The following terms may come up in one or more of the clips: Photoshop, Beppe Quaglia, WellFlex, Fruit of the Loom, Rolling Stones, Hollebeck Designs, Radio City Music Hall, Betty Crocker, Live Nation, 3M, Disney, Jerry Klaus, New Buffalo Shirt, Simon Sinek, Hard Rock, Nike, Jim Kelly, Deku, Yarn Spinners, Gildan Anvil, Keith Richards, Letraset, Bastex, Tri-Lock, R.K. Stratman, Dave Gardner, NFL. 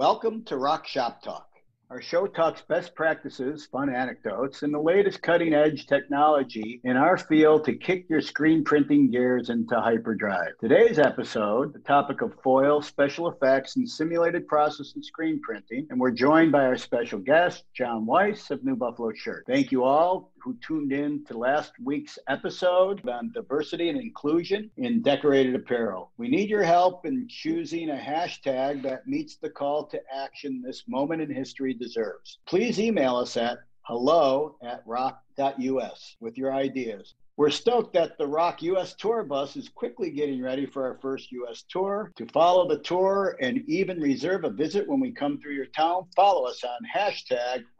Welcome to Rock Shop Talk. Our show talks best practices, fun anecdotes, and the latest cutting-edge technology in our field to kick your screen printing gears into hyperdrive. Today's episode, the topic of foil, special effects, and simulated process in screen printing, and we're joined by our special guest, Jon Weiss of New Buffalo Shirt. Thank you all who tuned in to last week's episode on diversity and inclusion in decorated apparel. We need your help in choosing a hashtag that meets the call to action this moment in history deserves. Please email us at hello@rock.us with your ideas. We're stoked that the Rock U.S. Tour bus is quickly getting ready for our first U.S. tour. To follow the tour and even reserve a visit when we come through your town, follow us on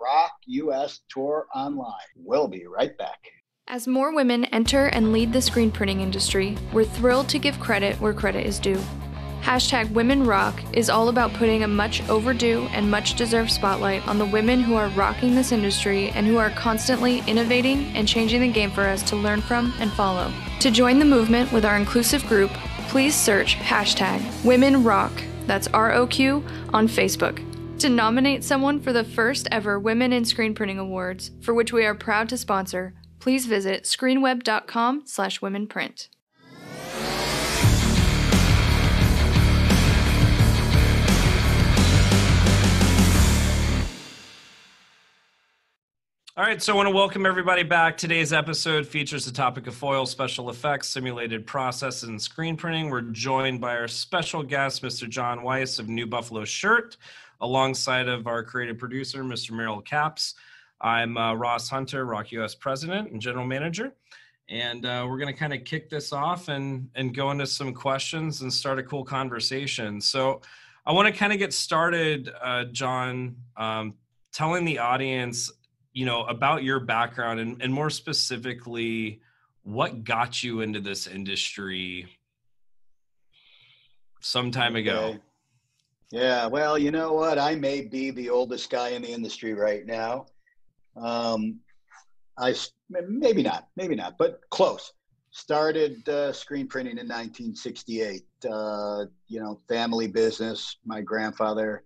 #RockUSTourOnline. We'll be right back. As more women enter and lead the screen printing industry, we're thrilled to give credit where credit is due. #WomenRock is all about putting a much overdue and much deserved spotlight on the women who are rocking this industry and who are constantly innovating and changing the game for us to learn from and follow. To join the movement with our inclusive group, please search #WomenRock, that's ROQ, on Facebook. To nominate someone for the first ever Women in Screen Printing Awards, for which we are proud to sponsor, please visit screenweb.com/womenprint. All right, so I want to welcome everybody back. Today's episode features the topic of foil, special effects, simulated process, and screen printing. We're joined by our special guest, Mr. Jon Weiss of New Buffalo Shirt, alongside of our creative producer, Mr. Merrill Capps. I'm Ross Hunter, Rock US President and General Manager. And we're going to kind of kick this off and go into some questions and start a cool conversation. So I want to kind of get started, Jon, telling the audience, you know, about your background and more specifically, what got you into this industry some time ago? Yeah, well, you know what? I may be the oldest guy in the industry right now. Maybe not, but close. Started screen printing in 1968, you know, family business. My grandfather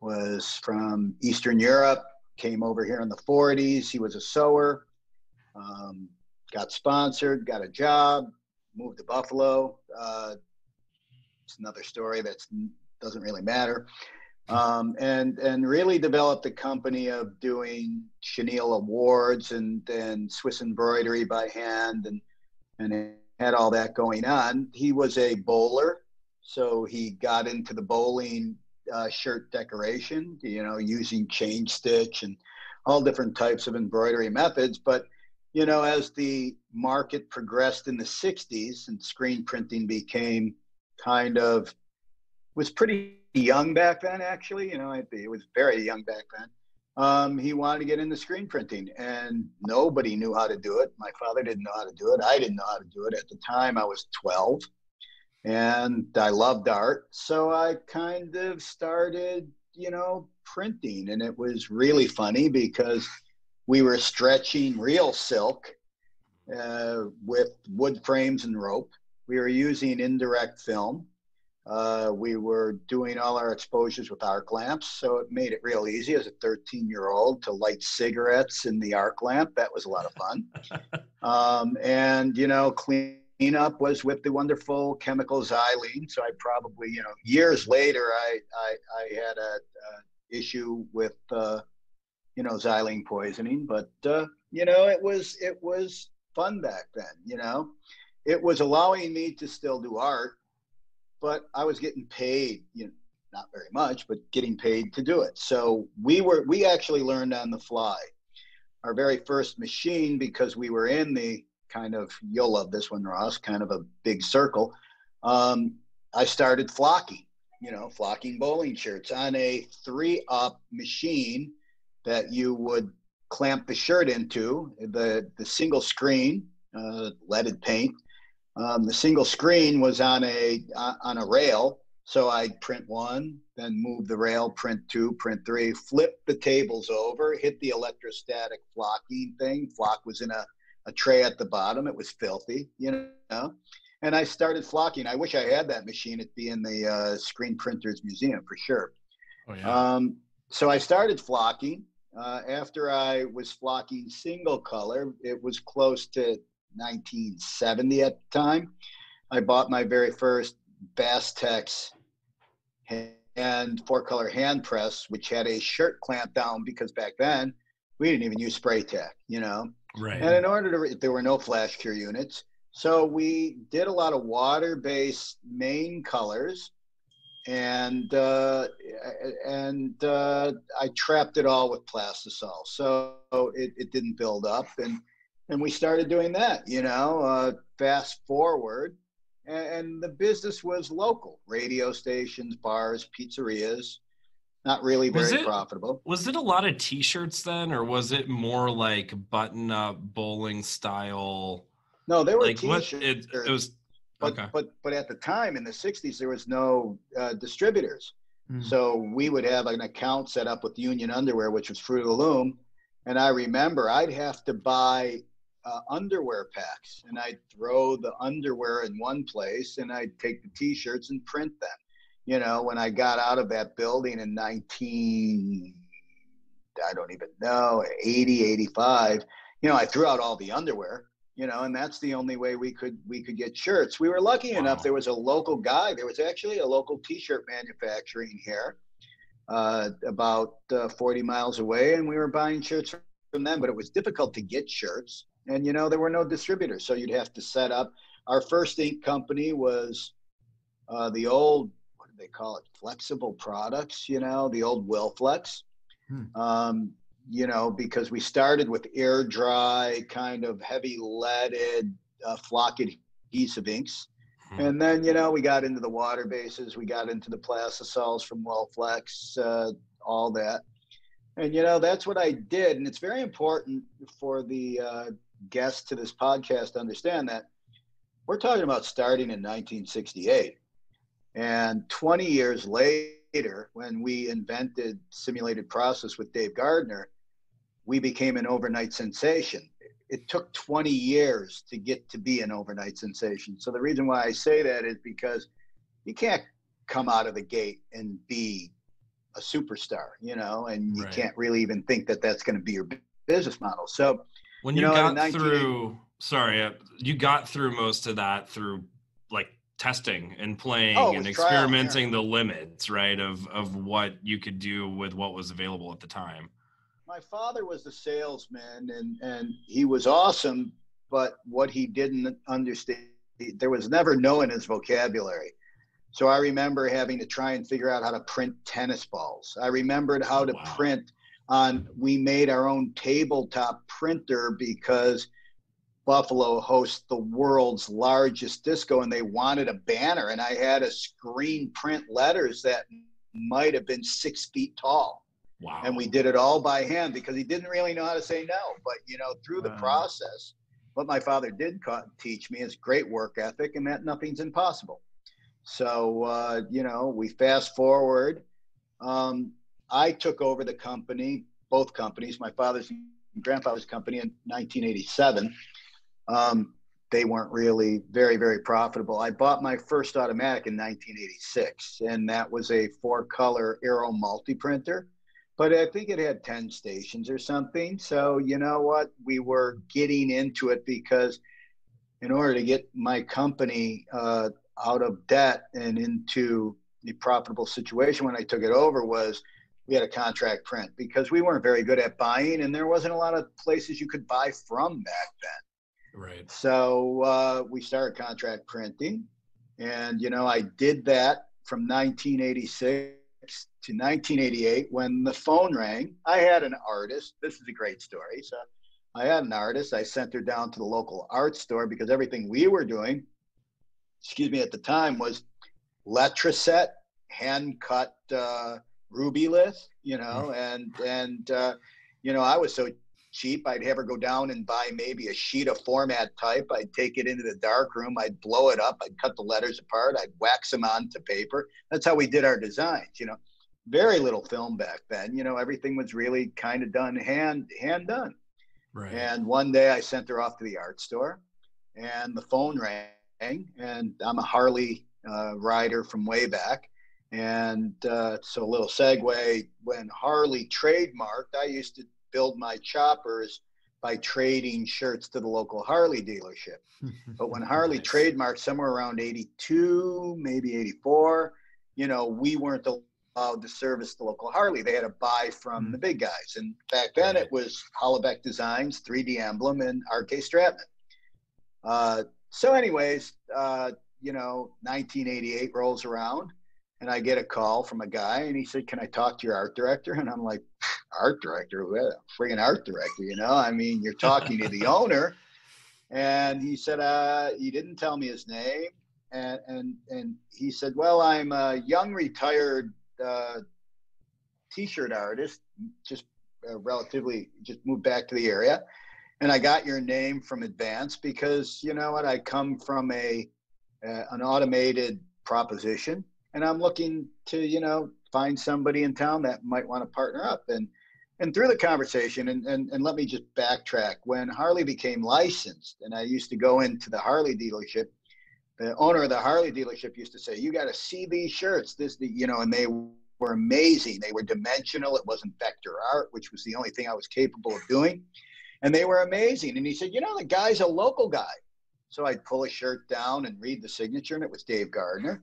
was from Eastern Europe. Came over here in the 40s. He was a sewer, got sponsored, got a job, moved to Buffalo. It's another story that doesn't really matter. And really developed a company of doing chenille awards and Swiss embroidery by hand and had all that going on. He was a bowler, so he got into the bowling shirt decoration, you know, using chain stitch and all different types of embroidery methods. But, you know, as the market progressed in the 60s and screen printing became was pretty young back then, actually, you know, it was very young back then. He wanted to get into screen printing and nobody knew how to do it. My father didn't know how to do it. I didn't know how to do it. At the time, I was 12. And I loved art, so I kind of started, you know, printing. And it was really funny because we were stretching real silk with wood frames and rope. We were using indirect film. We were doing all our exposures with arc lamps, so it made it real easy as a 13-year-old to light cigarettes in the arc lamp. That was a lot of fun. And, you know, cleanup was with the wonderful chemical xylene. So I probably, you know, years later, I had an issue with, you know, xylene poisoning. But, you know, it was fun back then, you know. It was allowing me to still do art, but I was getting paid, you know, not very much, but getting paid to do it. So we actually learned on the fly. Our very first machine, because we were in the kind of, you'll love this one, Ross, kind of a big circle. I started flocking, you know, flocking bowling shirts on a 3-up machine that you would clamp the shirt into, the single screen, leaded paint. The single screen was on a rail. So I'd print one, then move the rail, print 2, print 3, flip the tables over, hit the electrostatic flocking thing. Flock was in a tray at the bottom. It was filthy, you know, and I started flocking. I wish I had that machine. It'd be in the Screen Printers Museum for sure. Oh, yeah. So I started flocking. After I was flocking single color, it was close to 1970 at the time. I bought my very first Bastex and four-color hand press, which had a shirt clamp down, because back then we didn't even use spray tack, you know. Right. And in order to, there were no flash cure units, so we did a lot of water-based main colors, and I trapped it all with Plastisol, so it didn't build up, and we started doing that, you know. Fast forward. And the business was local, radio stations, bars, pizzerias, not really very profitable. Was it a lot of t-shirts then, or was it more like button up bowling style? No, there were like t-shirts. But at the time in the 60s, there was no distributors. Mm-hmm. So we would have an account set up with Union Underwear, which was Fruit of the Loom. And I remember I'd have to buy underwear packs, and I'd throw the underwear in one place and I'd take the t-shirts and print them. You know, when I got out of that building in 80, 85, you know, I threw out all the underwear, you know, and that's the only way we could get shirts. We were lucky enough. There was a local guy. There was actually a local t-shirt manufacturing here, about 40 miles away. And we were buying shirts from them, but it was difficult to get shirts. And, you know, there were no distributors, so you'd have to set up. Our first ink company was the old, what did they call it, Flexible Products, you know, the old WellFlex. Hmm. You know, because we started with air dry, kind of heavy leaded, flock adhesive inks. Hmm. And then, you know, we got into the water bases. We got into the Plastisols from WellFlex, all that. And, you know, that's what I did. And it's very important for the guests to this podcast to understand that we're talking about starting in 1968, and 20 years later, when we invented simulated process with Dave Gardner, we became an overnight sensation. It took 20 years to get to be an overnight sensation. So the reason why I say that is because you can't come out of the gate and be a superstar, you know, and you can't really even think that that's going to be your business model. So when you, you got through most of that through like testing and playing and experimenting the limits, right, of what you could do with what was available at the time. My father was the salesman, and he was awesome, but what he didn't understand, there was never no in his vocabulary. So I remember having to try and figure out how to print tennis balls. I remembered how to print on, we made our own tabletop printer because Buffalo hosts the world's largest disco, and they wanted a banner, and I had a screen print letters that might have been 6 feet tall. Wow. And we did it all by hand because he didn't really know how to say no, but you know, through the process, what my father did teach me is great work ethic and that nothing's impossible. So, you know, we fast forward. I took over the company, both companies, my father's and grandfather's company, in 1987. They weren't really very, very profitable. I bought my first automatic in 1986, and that was a four-color Aero multi-printer. But I think it had 10 stations or something. So, you know what? We were getting into it because in order to get my company out of debt and into the profitable situation when I took it over, was we had a contract print because we weren't very good at buying, and there wasn't a lot of places you could buy from back then. Right. So we started contract printing, and you know, I did that from 1986 to 1988 when the phone rang. I had an artist. This is a great story. So I had an artist. I sent her down to the local art store because everything we were doing, at the time was Letraset, hand-cut ruby list, you know, and you know, I was so cheap, I'd have her go down and buy maybe a sheet of format type. I'd take it into the dark room, I'd blow it up, I'd cut the letters apart, I'd wax them onto paper. That's how we did our designs, you know. Very little film back then, you know, everything was really kind of done, hand done. Right. And one day I sent her off to the art store, and the phone rang. And I'm a Harley rider from way back, And so a little segue, when Harley trademarked, I used to build my choppers by trading shirts to the local Harley dealership. But when Harley trademarked somewhere around 82, maybe 84, you know, we weren't allowed to service the local Harley. They had to buy from the big guys. And back then it was Hollebeck Designs, 3D Emblem, and R.K. Stratman. So anyways, you know, 1988 rolls around and I get a call from a guy and he said, can I talk to your art director? And I'm like, art director? Well, friggin' art director, you know? I mean, you're talking to the owner. And he said, he didn't tell me his name. And he said, well, I'm a young retired t-shirt artist, just relatively, just moved back to the area. And I got your name from Advance because, you know what, I come from an automated proposition and I'm looking to, you know, find somebody in town that might want to partner up. And through the conversation, and let me just backtrack, when Harley became licensed and I used to go into the Harley dealership, the owner of the Harley dealership used to say, you got to see these shirts, you know, and they were amazing. They were dimensional. It wasn't vector art, which was the only thing I was capable of doing. And they were amazing. And he said, you know, the guy's a local guy. So I'd pull a shirt down and read the signature, and it was Dave Gardner.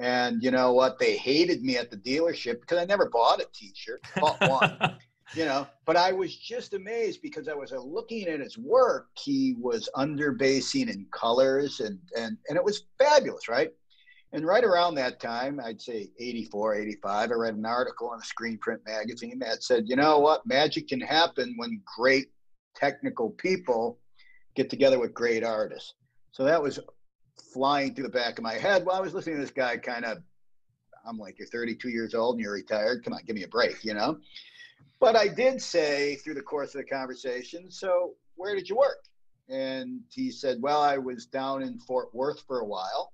And you know what? They hated me at the dealership because I never bought a t-shirt, bought one, you know. But I was just amazed because I was looking at his work. He was underbasing in colors, and it was fabulous, right? And right around that time, I'd say 84, 85, I read an article in a Screen Print magazine that said, you know what? Magic can happen when great technical people get together with great artists. So that was flying through the back of my head while I was listening to this guy. Kind of, I'm like, you're 32 years old and you're retired. Come on, give me a break, you know? But I did say through the course of the conversation, so where did you work? And he said, well, I was down in Fort Worth for a while.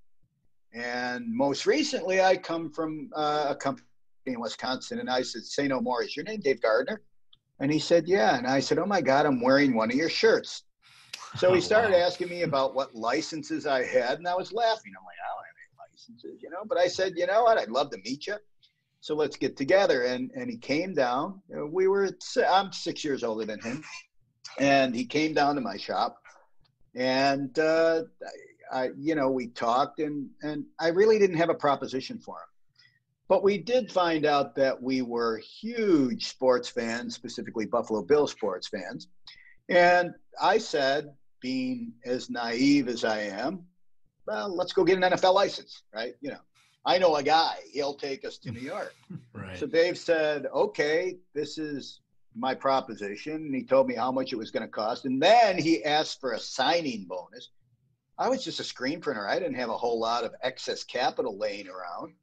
And most recently I come from a company in Wisconsin. And I said, say no more. Is your name Dave Gardner? And he said, yeah. And I said, oh my God, I'm wearing one of your shirts. So he started asking me about what licenses I had, and I was laughing. I'm like, I don't have any licenses, you know? But I said, you know what? I'd love to meet you. So let's get together. And he came down. We were, I'm 6 years older than him. And he came down to my shop. And, I, you know, we talked, and I really didn't have a proposition for him. But we did find out that we were huge sports fans, specifically Buffalo Bills sports fans. And I said, being as naive as I am, well, let's go get an NFL license, right? You know, I know a guy, he'll take us to New York. Right. So Dave said, okay, this is my proposition. And he told me how much it was going to cost. And then he asked for a signing bonus. I was just a screen printer. I didn't have a whole lot of excess capital laying around.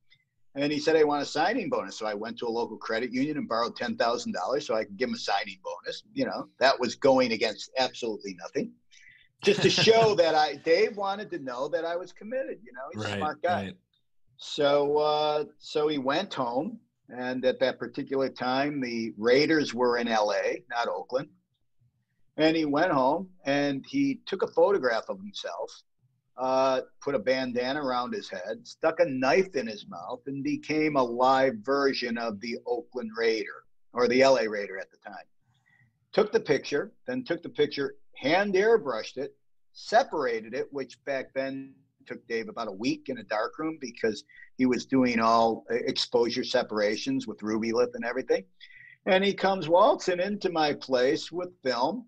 And he said, I want a signing bonus. So I went to a local credit union and borrowed $10,000 so I could give him a signing bonus. You know, that was going against absolutely nothing. Just to show that Dave wanted to know that I was committed, you know, he's a smart guy. Right. So, so he went home, and at that particular time, the Raiders were in LA, not Oakland. And he went home and he took a photograph of himself, put a bandana around his head, stuck a knife in his mouth, and became a live version of the Oakland Raider, or the LA Raider at the time. Took the picture, hand airbrushed it, separated it, which back then took Dave about a week in a darkroom because he was doing all exposure separations with ruby lip and everything. And he comes waltzing into my place with film.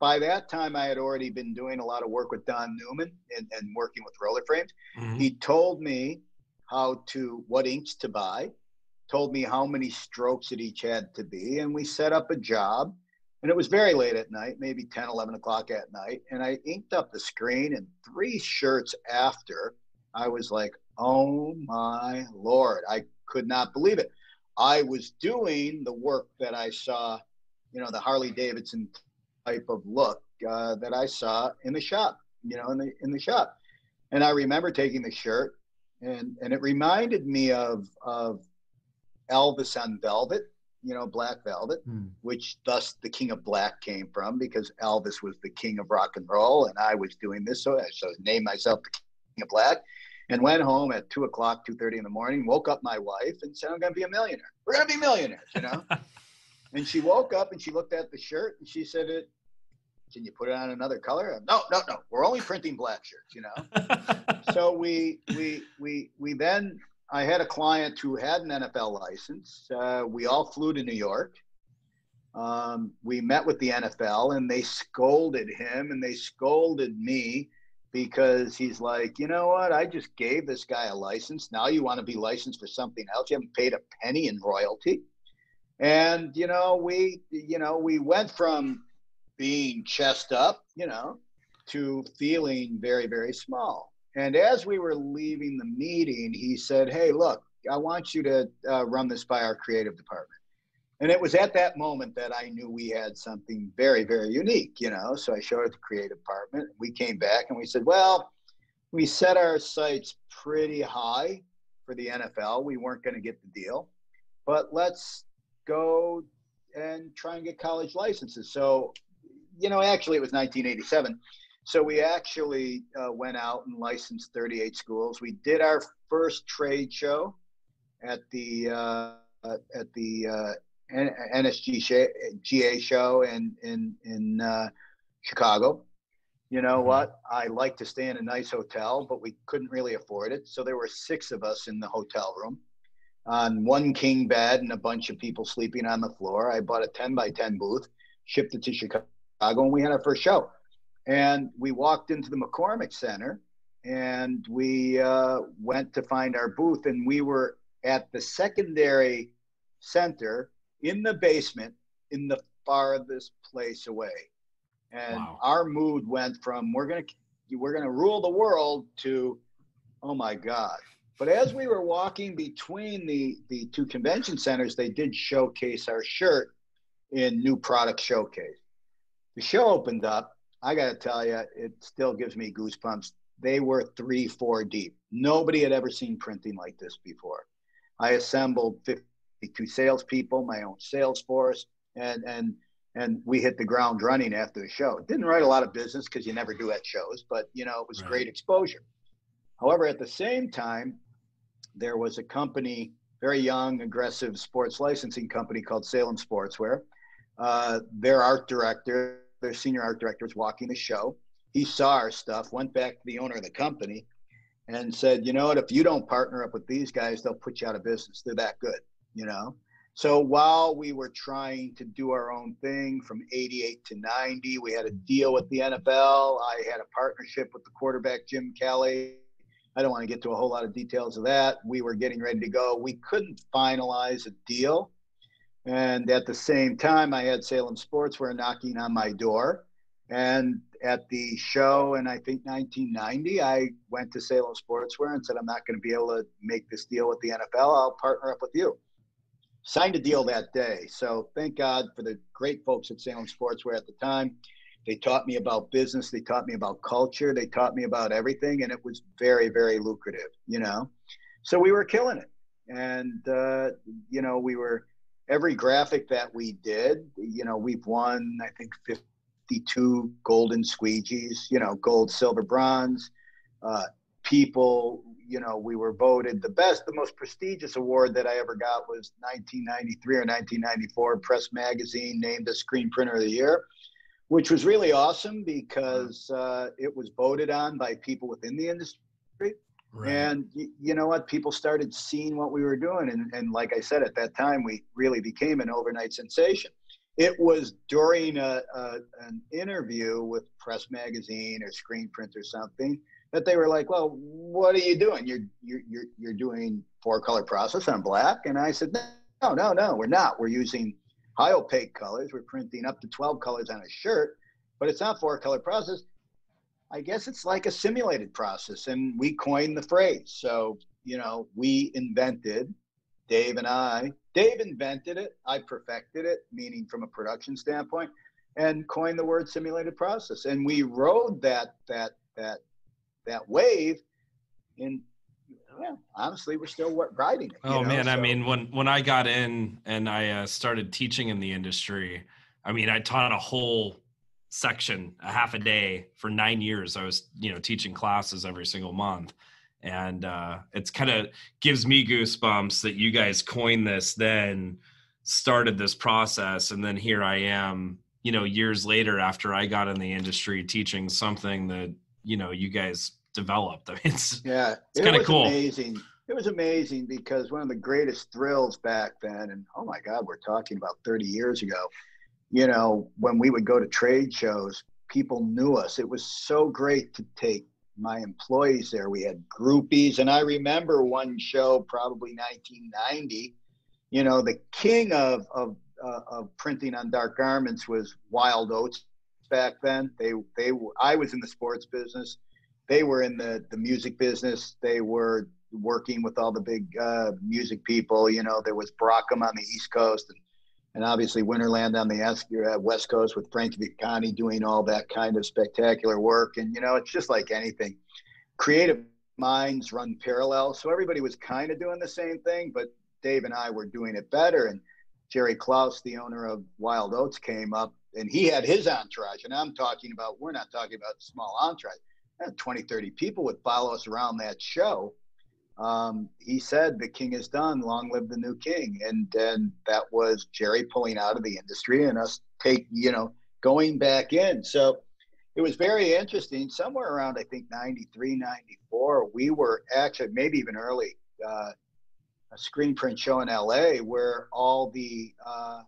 By that time, I had already been doing a lot of work with Don Newman and working with roller frames. Mm-hmm. He told me what inks to buy, told me how many strokes it each had to be, and we set up a job. And it was very late at night, maybe 10, 11 o'clock at night, and I inked up the screen, and 3 shirts after, I was like, oh my Lord, I could not believe it. I was doing the work that I saw, you know, the Harley Davidson type of look that I saw in the shop, you know, in the shop. And I remember taking the shirt, and it reminded me of Elvis on Velvet, you know, Black Velvet, which thus the King of Black came from, because Elvis was the king of rock and roll and I was doing this. So I named myself the King of Black. and went home at 2 o'clock, 2:30 in the morning, woke up my wife and said, I'm going to be a millionaire. We're going to be millionaires, you know? And she woke up and she looked at the shirt and she said, can you put it on another color? No. We're only printing black shirts, you know? So we then, I had a client who had an NFL license. We all flew to New York. We met with the NFL and they scolded him and they scolded me because he's like, you know what? I just gave this guy a license. Now you want to be licensed for something else. You haven't paid a penny in royalty. And, we went from being chest up, to feeling very, very small. And as we were leaving the meeting, he said, hey, look, I want you to run this by our creative department. And it was at that moment that I knew we had something very, very unique, So I showed it to the creative department. We came back and we said, well, we set our sights pretty high for the NFL. We weren't going to get the deal, but let's go and try and get college licenses. So, actually it was 1987. So we actually went out and licensed 38 schools. We did our first trade show at the NSGGA show in Chicago. You know what? I like to stay in a nice hotel, but we couldn't really afford it. So there were 6 of us in the hotel room on one king bed and a bunch of people sleeping on the floor. I bought a 10x10 booth, shipped it to Chicago, and we had our first show. And we walked into the McCormick Center and we went to find our booth, and we were at the secondary center in the basement, in the farthest place away. And wow. Our mood went from, we're gonna rule the world to, oh my God. But as we were walking between the 2 convention centers, they did showcase our shirt in New Product Showcase. The show opened up. I gotta tell you, it still gives me goosebumps. They were 3-4 deep. Nobody had ever seen printing like this before. I assembled 52 salespeople, my own sales force, and we hit the ground running after the show. Didn't write a lot of business because you never do at shows, but it was great exposure. However, at the same time, there was a company, very young, aggressive sports licensing company called Salem Sportswear. Their art director, their senior art director, was walking the show. He saw our stuff, went back to the owner of the company, and said, you know what, if you don't partner up with these guys, they'll put you out of business. They're that good. So while we were trying to do our own thing from 88 to 90, we had a deal with the NFL. I had a partnership with the quarterback, Jim Kelly. I don't want to get to a whole lot of details of that. We were getting ready to go. We couldn't finalize a deal. And at the same time, I had Salem Sportswear knocking on my door. And at the show in, I think, 1990, I went to Salem Sportswear and said, I'm not going to be able to make this deal with the NFL. I'll partner up with you. Signed a deal that day. So thank God for the great folks at Salem Sportswear at the time. They taught me about business. They taught me about culture. They taught me about everything. And it was very, very lucrative, So we were killing it. And, we were, every graphic that we did, we've won, I think, 52 golden squeegees, gold, silver, bronze. People, we were voted the best. The most prestigious award that I ever got was 1993 or 1994. Press Magazine named us Screen Printer of the Year, which was really awesome because it was voted on by people within the industry. Right. And you know what? People started seeing what we were doing. And like I said, at that time, we really became an overnight sensation. It was during an interview with Press Magazine or Screen Print or something that they were like, well, what are you doing? You're doing 4-color process on black? And I said, no, we're not. We're using high opaque colors. We're printing up to 12 colors on a shirt, but it's not 4-color process. I guess it's like a simulated process, and we coined the phrase. So, we invented, Dave invented it. I perfected it, meaning from a production standpoint, and coined the word simulated process. And we rode that wave in, honestly, we're still riding it. Oh, man. So, I mean, when I got in and I started teaching in the industry, I mean, I taught a whole section, a half a day for 9 years. I was, teaching classes every single month. And it's kind of gives me goosebumps that you guys coined this, then started this process. And then here I am, you know, years later after I got in the industry teaching something that, you know, you guys developed. I mean, it's kind of cool. Amazing. It was amazing because one of the greatest thrills back then, and oh my God, we're talking about 30 years ago, you know, when we would go to trade shows, people knew us. It was so great to take my employees there. We had groupies. And I remember one show, probably 1990, you know, the king of printing on dark garments was Wild Oats back then. I was in the sports business. They were in the music business. They were working with all the big music people. You know, there was Brockum on the East Coast and obviously Winterland on the West Coast with Frank Vicani doing all that kind of spectacular work. And, you know, it's just like anything. Creative minds run parallel. So everybody was kind of doing the same thing, but Dave and I were doing it better. And Jerry Klaus, the owner of Wild Oats, came up and he had his entourage. And I'm talking about, we're not talking about small entourage. 20, 30 people would follow us around that show. He said, the king is done, long live the new king. And then that was Jerry pulling out of the industry and us going back in. So it was very interesting. Somewhere around, I think, 93, 94, we were actually, maybe even early, a Screen Print show in LA where all the, I'm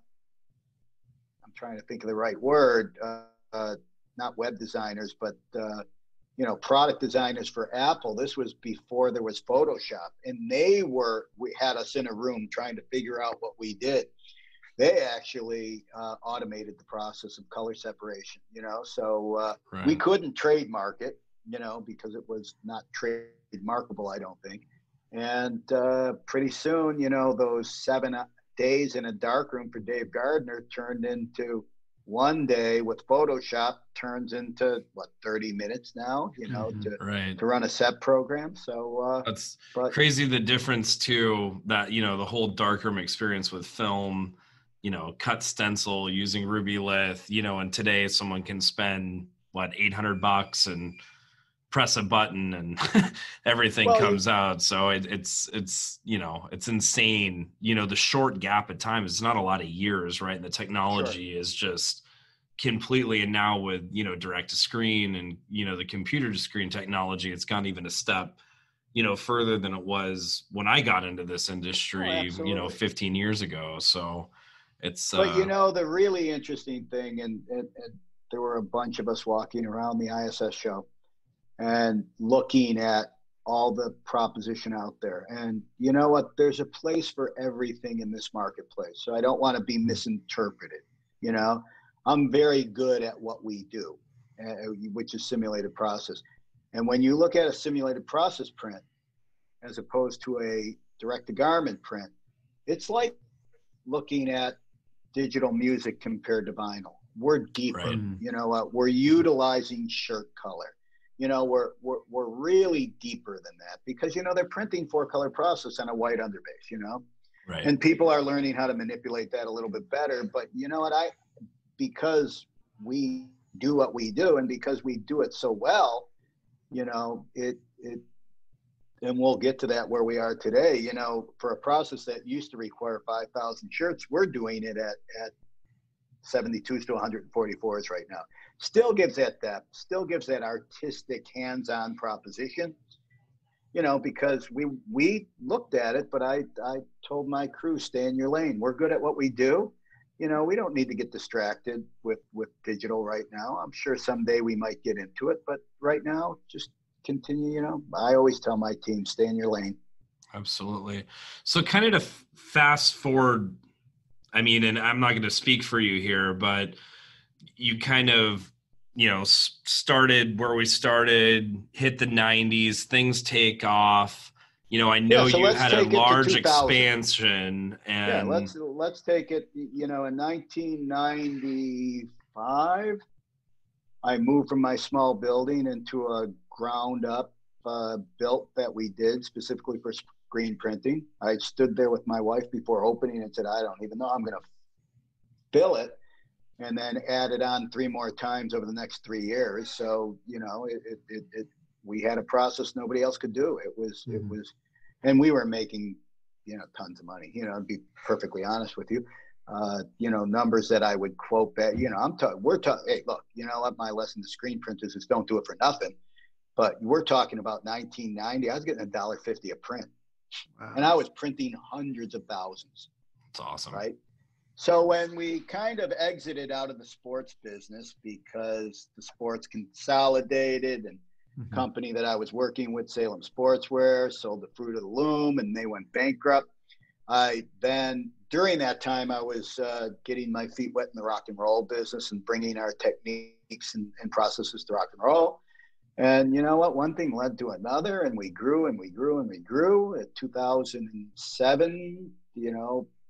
trying to think of the right word, not web designers, but, you know, product designers for Apple. This was before there was Photoshop, and we had us in a room trying to figure out what we did. They actually automated the process of color separation, you know, so right. We couldn't trademark it, you know, because it was not trademarkable, I don't think. And pretty soon, you know, those 7 days in a darkroom for Dave Gardner turned into one day with Photoshop turns into what, 30 minutes now, you know, to run a set program. So that's crazy. The difference too, that, you know, the whole darkroom experience with film, you know, cut stencil using Ruby Lith, you know, and today someone can spend what, $800 and press a button and everything comes out. So it's, you know, it's insane. You know, the short gap of time is not a lot of years, right? And the technology is just completely, and now with, you know, direct to screen and, you know, the computer to screen technology, it's gone even a step, you know, further than it was when I got into this industry, 15 years ago. So it's, but you know, the really interesting thing, and there were a bunch of us walking around the ISS show and looking at all the proposition out there. And you know what? There's a place for everything in this marketplace. So I don't want to be misinterpreted. You know, I'm very good at what we do, which is simulated process. And when you look at a simulated process print, as opposed to a direct-to-garment print, it's like looking at digital music compared to vinyl. We're deeper. Right. You know what? We're utilizing shirt color. You know, we're really deeper than that because, you know, they're printing 4-color process on a white underbase, you know, right. And people are learning how to manipulate that a little bit better. But you know what, because we do what we do and because we do it so well, you know, and we'll get to that where we are today, you know, for a process that used to require 5,000 shirts, we're doing it at 72s to 144s right now. Still gives that depth, still gives that artistic hands-on proposition, you know, because we looked at it, but I told my crew, stay in your lane. We're good at what we do. You know, we don't need to get distracted with digital right now. I'm sure someday we might get into it, but right now just continue, you know. I always tell my team, stay in your lane. Absolutely. So kind of to fast forward, I mean, and I'm not going to speak for you here, but you kind of, you know, started where we started, hit the 90s, things take off. You know, I know you had a large expansion. And yeah, let's take it, you know, in 1995, I moved from my small building into a ground up built that we did specifically for screen printing. I stood there with my wife before opening and said, I don't even know, I'm going to fill it. And then added on 3 more times over the next 3 years. So, you know, it we had a process nobody else could do. It was, mm-hmm. And we were making, tons of money, to be perfectly honest with you, numbers that I would quote back, hey, look, what my lesson to screen printers is don't do it for nothing, but we're talking about 1990. I was getting $1.50 a print. Wow. And I was printing hundreds of thousands. That's awesome. Right. So when we kind of exited out of the sports business because the sports consolidated and mm-hmm. company that I was working with, Salem Sportswear, sold the Fruit of the Loom and they went bankrupt. During that time, I was getting my feet wet in the rock and roll business and bringing our techniques and processes to rock and roll. And you know what? One thing led to another, and we grew and we grew and we grew. In 2007,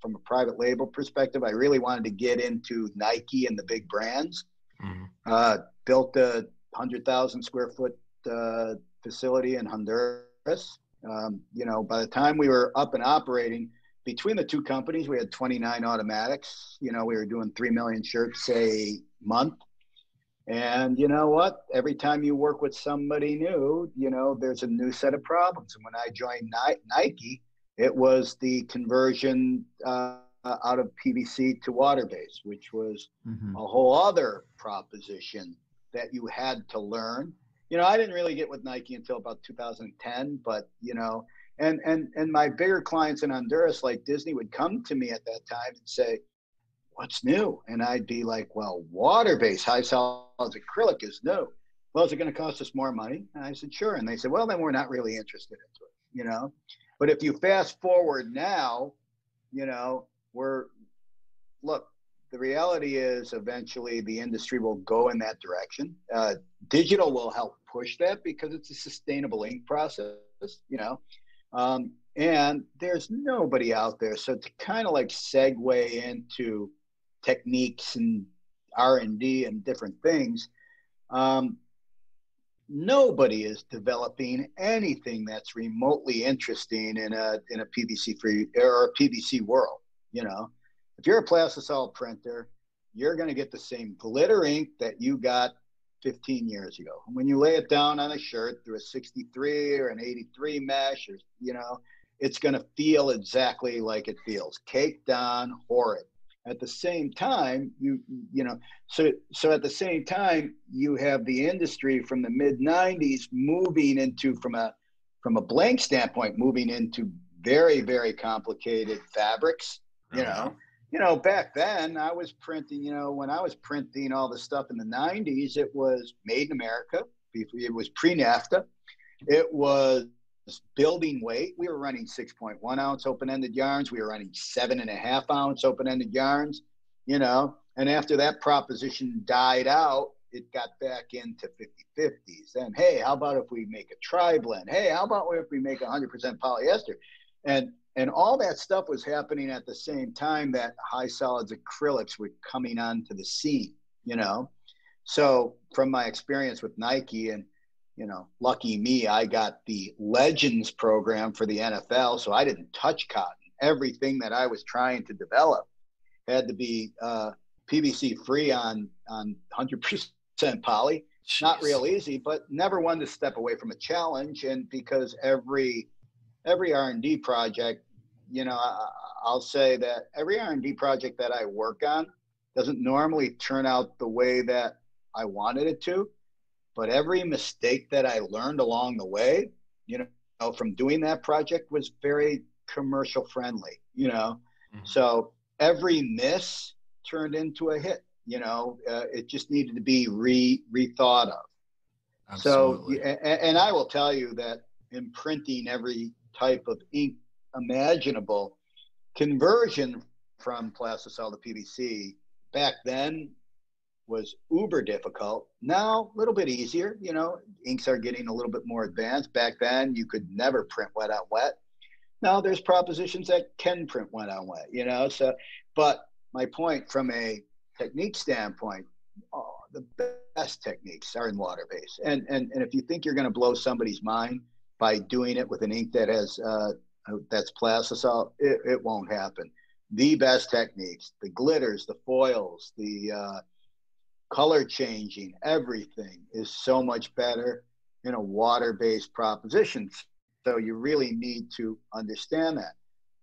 from a private label perspective, I really wanted to get into Nike and the big brands. Mm-hmm. Built a 100,000 square foot facility in Honduras. By the time we were up and operating, between the two companies, we had 29 automatics. We were doing 3 million shirts a month. And you know what? Every time you work with somebody new, there's a new set of problems. And when I joined Nike, it was the conversion out of PVC to water-based, which was mm-hmm. a whole other proposition that you had to learn. I didn't really get with Nike until about 2010, but, and my bigger clients in Honduras, like Disney, would come to me at that time and say, what's new? And I'd be like, well, water-based high solids acrylic is new. Well, is it going to cost us more money? And I said, sure. And they said, well, then we're not really interested into it, But if you fast forward now, the reality is eventually the industry will go in that direction. Digital will help push that because it's a sustainable ink process, and there's nobody out there. So to kind of like segue into techniques and R&D and different things, nobody is developing anything that's remotely interesting in a PVC free or a PVC world. If you're a plastisol printer, you're going to get the same glitter ink that you got 15 years ago. And when you lay it down on a shirt through a 63 or an 83 mesh, or, it's going to feel exactly like it feels, caked on, horrid. At the same time, so at the same time, you have the industry from the mid 90s moving into, from a blank standpoint, moving into very, very complicated fabrics, back then I was printing, when I was printing all the stuff in the 90s, it was made in America. It was pre-NAFTA. It was building weight. We were running 6.1 ounce open-ended yarns. We were running 7.5 ounce open-ended yarns, and after that proposition died out, it got back into 50/50s. And hey, how about if we make a tri-blend? Hey, how about if we make 100% polyester? And all that stuff was happening at the same time that high solids acrylics were coming onto the scene, So from my experience with Nike and, lucky me, I got the Legends program for the NFL, so I didn't touch cotton. Everything that I was trying to develop had to be PVC free on 100% poly. Jeez. Not real easy, but never wanted to step away from a challenge. And because every R&D project, I'll say that every R&D project that I work on doesn't normally turn out the way that I wanted it to, but every mistake that I learned along the way, from doing that project was very commercial friendly, Mm-hmm. So every miss turned into a hit, it just needed to be rethought of. Absolutely. So, and I will tell you that in printing every type of ink imaginable, conversion from plastisol to PVC back then was uber difficult. Now a little bit easier, inks are getting a little bit more advanced. Back then you could never print wet on wet. Now there's propositions that can print wet on wet, but my point from a technique standpoint, the best techniques are in water based. And if you think you're going to blow somebody's mind by doing it with an ink that has that's plastisol, it won't happen. The best techniques, the glitters, the foils, the color changing, everything is so much better you know, water-based propositions. So you really need to understand that.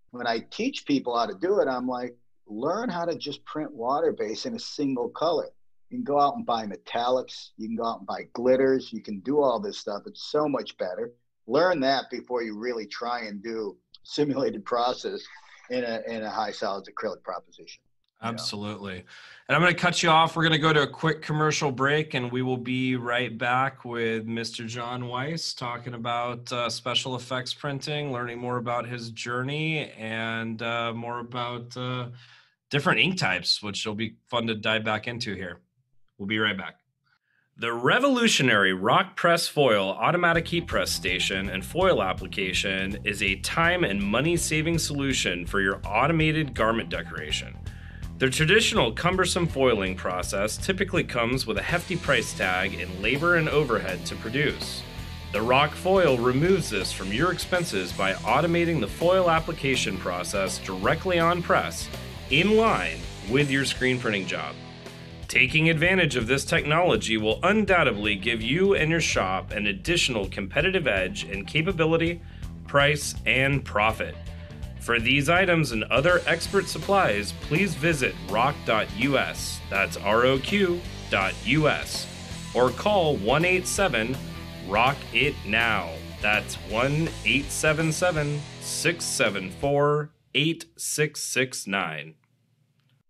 When I teach people how to do it, I'm like, learn how to just print water-based in a single color. You can go out and buy metallics. You can go out and buy glitters. You can do all this stuff. It's so much better. Learn that before you really try and do simulated process in a high solids acrylic proposition. Absolutely. Know? And I'm going to cut you off. We're going to go to a quick commercial break, and we will be right back with Mr. Jon Weiss talking about special effects printing, learning more about his journey, and more about different ink types, which will be fun to dive back into here. We'll be right back. The revolutionary Rock Press Foil automatic heat press station and foil application is a time and money saving solution for your automated garment decoration. The traditional cumbersome foiling process typically comes with a hefty price tag in labor and overhead to produce. The Rock Foil removes this from your expenses by automating the foil application process directly on press, in line with your screen printing job. Taking advantage of this technology will undoubtedly give you and your shop an additional competitive edge in capability, price, and profit. For these items and other expert supplies, please visit rock.us, that's ROQ.us, or call 1-877-ROCK-IT-NOW, that's 1-877-674-8669.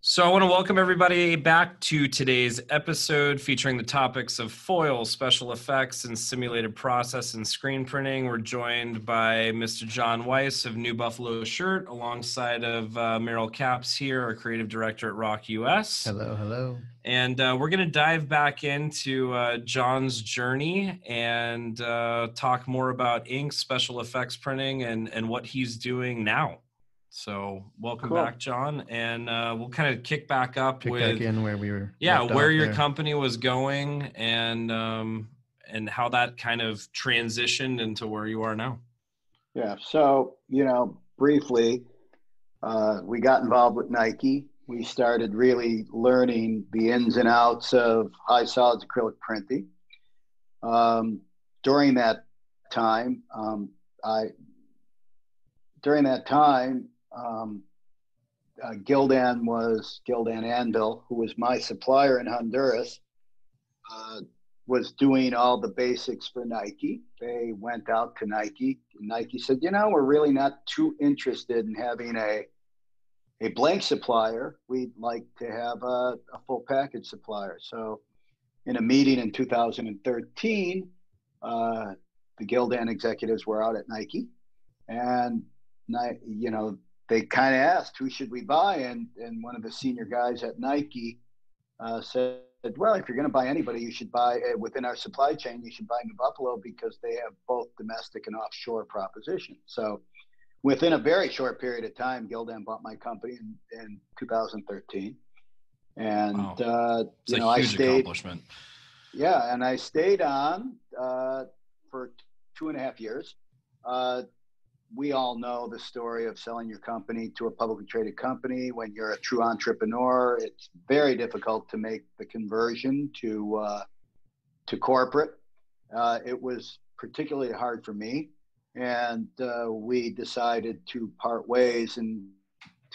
So I want to welcome everybody back to today's episode featuring the topics of foil, special effects, and simulated process and screen printing. We're joined by Mr. Jon Weiss of New Buffalo Shirt, alongside of Merrill Capps here, our creative director at Rock US. Hello, hello. And we're going to dive back into Jon's journey and talk more about ink, special effects printing, and what he's doing now. So welcome back, Jon, and we'll kind of kick back up back in where we were. Yeah, where your company was going, and how that kind of transitioned into where you are now. Yeah, so you know, briefly, we got involved with Nike. We started really learning the ins and outs of high solids acrylic printing. During that time, Gildan Anvil, who was my supplier in Honduras, was doing all the basics for Nike. They went out to Nike. And Nike said, you know, we're really not too interested in having a blank supplier. We'd like to have a full package supplier. So in a meeting in 2013, the Gildan executives were out at Nike, and you know, they kind of asked, who should we buy? And one of the senior guys at Nike said, well, if you're going to buy anybody, you should buy within our supply chain, you should buy New Buffalo, because they have both domestic and offshore propositions. So within a very short period of time, Gildan bought my company in 2013. And, wow. You know, I stayed, accomplishment. Yeah. And I stayed on for 2.5 years. We all know the story of selling your company to a publicly traded company. When you're a true entrepreneur, it's very difficult to make the conversion to corporate. It was particularly hard for me, and we decided to part ways in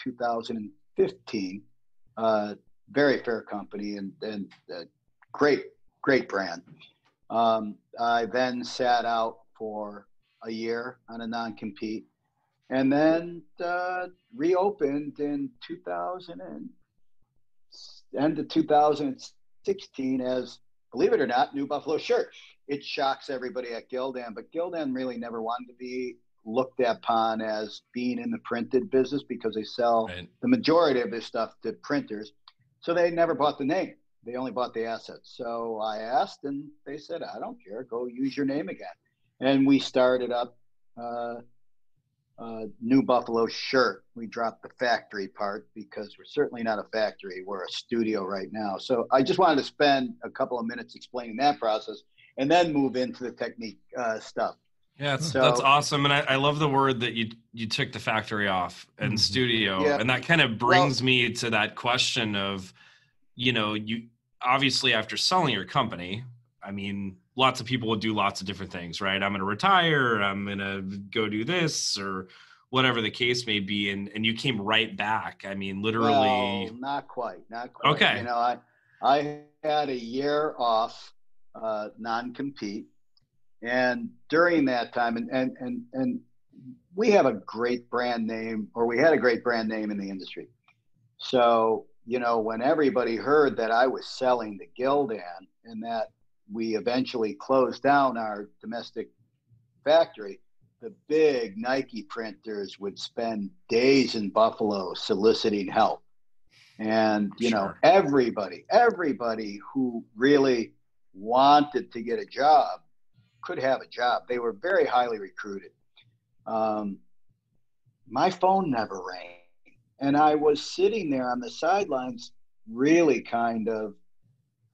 2015. Very fair company and great brand. I then sat out for a year on a non-compete, and then reopened in end of 2016 as, believe it or not, New Buffalo Shirt. It shocks everybody at Gildan, but Gildan really never wanted to be looked upon as being in the printed business, because they sell the majority of this stuff to printers. So they never bought the name. They only bought the assets. So I asked, and they said, I don't care, go use your name again. And we started up New Buffalo Shirt. We dropped the factory part, because we're certainly not a factory. We're a studio right now. So I just wanted to spend a couple of minutes explaining that process, and then move into the technique stuff. Yeah, that's awesome. And I love the word that you took the factory off and studio. Yeah. And that kind of brings me to that question of, you know, you obviously, after selling your company, I mean, lots of people would do lots of different things, right? I'm going to retire, I'm going to go do this, or whatever the case may be. And you came right back. I mean, literally. Well, not quite. Okay. You know, I had a year off, non-compete. And during that time, and we have a great brand name, or we had a great brand name in the industry. So, you know, when everybody heard that I was selling to Gildan and that we eventually closed down our domestic factory, the big Nike printers would spend days in Buffalo soliciting help. And, you know, everybody who really wanted to get a job could have a job. They were very highly recruited. My phone never rang. And I was sitting there on the sidelines, really kind of,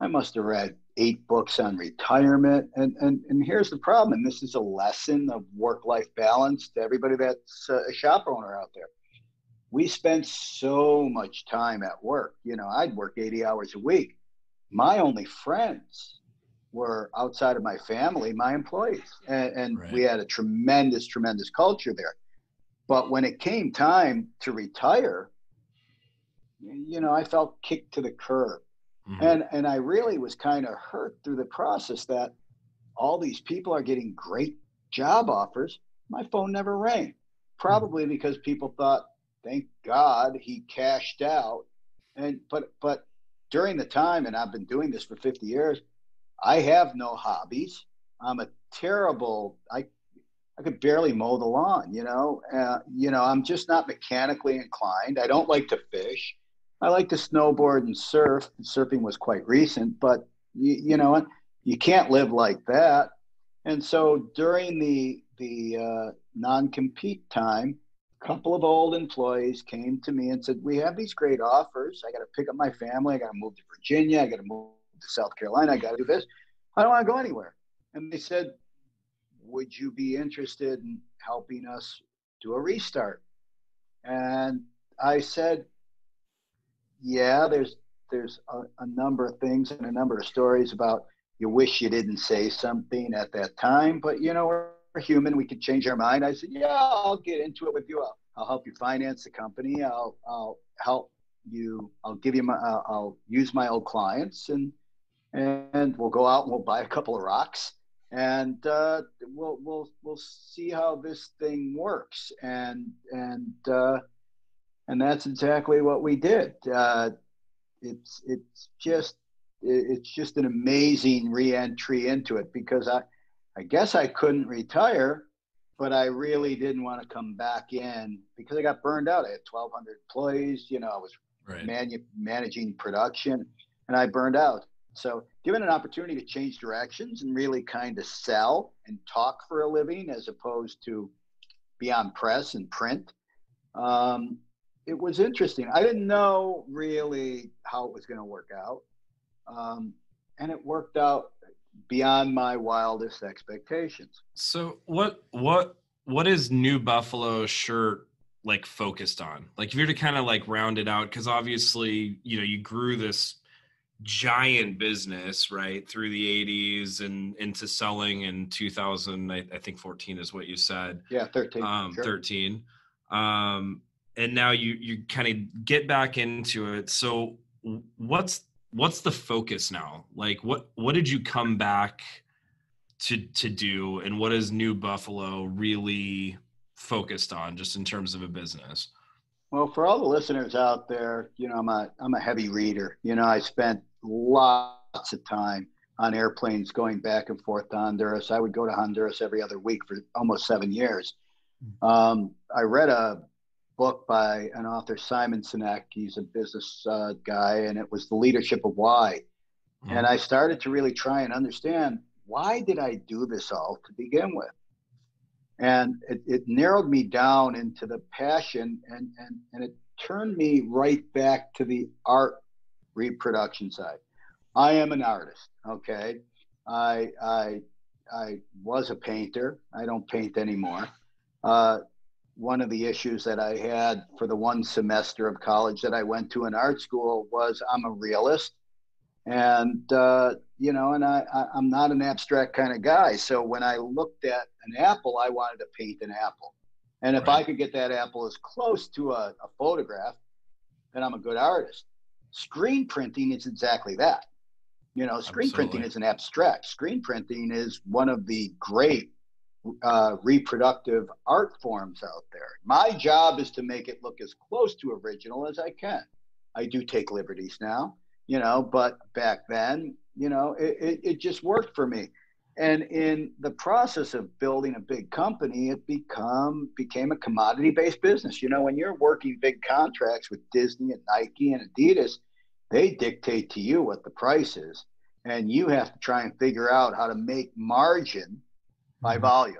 I must have read 8 books on retirement. And here's the problem. And this is a lesson of work-life balance to everybody that's a shop owner out there. We spent so much time at work. You know, I'd work 80 hours a week. My only friends were outside of my family, my employees. And right. We had a tremendous, tremendous culture there. But when it came time to retire, you know, I felt kicked to the curb. Mm-hmm. And I really was kind of hurt through the process that all these people are getting great job offers. My phone never rang, probably because people thought, thank God he cashed out. And but during the time, and I've been doing this for 50 years, I have no hobbies. I'm a terrible, I could barely mow the lawn, you know. I'm just not mechanically inclined. I don't like to fish. I like to snowboard and surf. Surfing was quite recent, but you know, you can't live like that. And so during the non-compete time, a couple of old employees came to me and said, "We have these great offers. I got to pick up my family. I got to move to Virginia. I got to move to South Carolina. I got to do this. I don't want to go anywhere." And they said, "Would you be interested in helping us do a restart?" And I said, yeah, there's a number of things and a number of stories about you wish you didn't say something at that time, but you know, we're human, we could change our mind. I said, yeah, I'll get into it with you. I'll help you finance the company. I'll help you. I'll give you my, I'll use my old clients and we'll go out and we'll buy a couple of rocks. And we'll see how this thing works, and that's exactly what we did. It's just an amazing re-entry into it, because I guess I couldn't retire, but I really didn't want to come back in because I got burned out. I had 1,200 employees, you know, I was managing production, and I burned out. So given an opportunity to change directions and really kind of sell and talk for a living as opposed to be on press and print, it was interesting. I didn't know really how it was going to work out. And it worked out beyond my wildest expectations. So what is New Buffalo Shirt like focused on? Like if you're to kind of like round it out, because obviously, you know, you grew this giant business right through the 80s and into selling in 2000, I think 14 is what you said. Yeah, 13. 13. And now you kind of get back into it. So what's the focus now? Like what did you come back to do, and what is New Buffalo really focused on just in terms of a business? Well, for all the listeners out there, you know, I'm a heavy reader. You know, I spent lots of time on airplanes going back and forth to Honduras. I would go to Honduras every other week for almost 7 years. I read a book by an author, Simon Sinek. He's a business guy, and it was The Leadership of Why. Mm-hmm. And I started to really try and understand, why did I do this all to begin with? And it narrowed me down into the passion, and it turned me right back to the art reproduction side. I am an artist, okay? I was a painter. I don't paint anymore. One of the issues that I had for the one semester of college that I went to in art school was I'm a realist, And, you know, and I'm not an abstract kind of guy. So when I looked at an apple, I wanted to paint an apple. And if I could get that apple as close to a photograph, then I'm a good artist. Screen printing is exactly that. You know, screen printing is an abstract. Screen printing is one of the great reproductive art forms out there. My job is to make it look as close to original as I can. I do take liberties now, you know, but back then, you know, it just worked for me. And in the process of building a big company, it became a commodity-based business. You know, when you're working big contracts with Disney and Nike and Adidas, they dictate to you what the price is, and you have to try and figure out how to make margin by volume.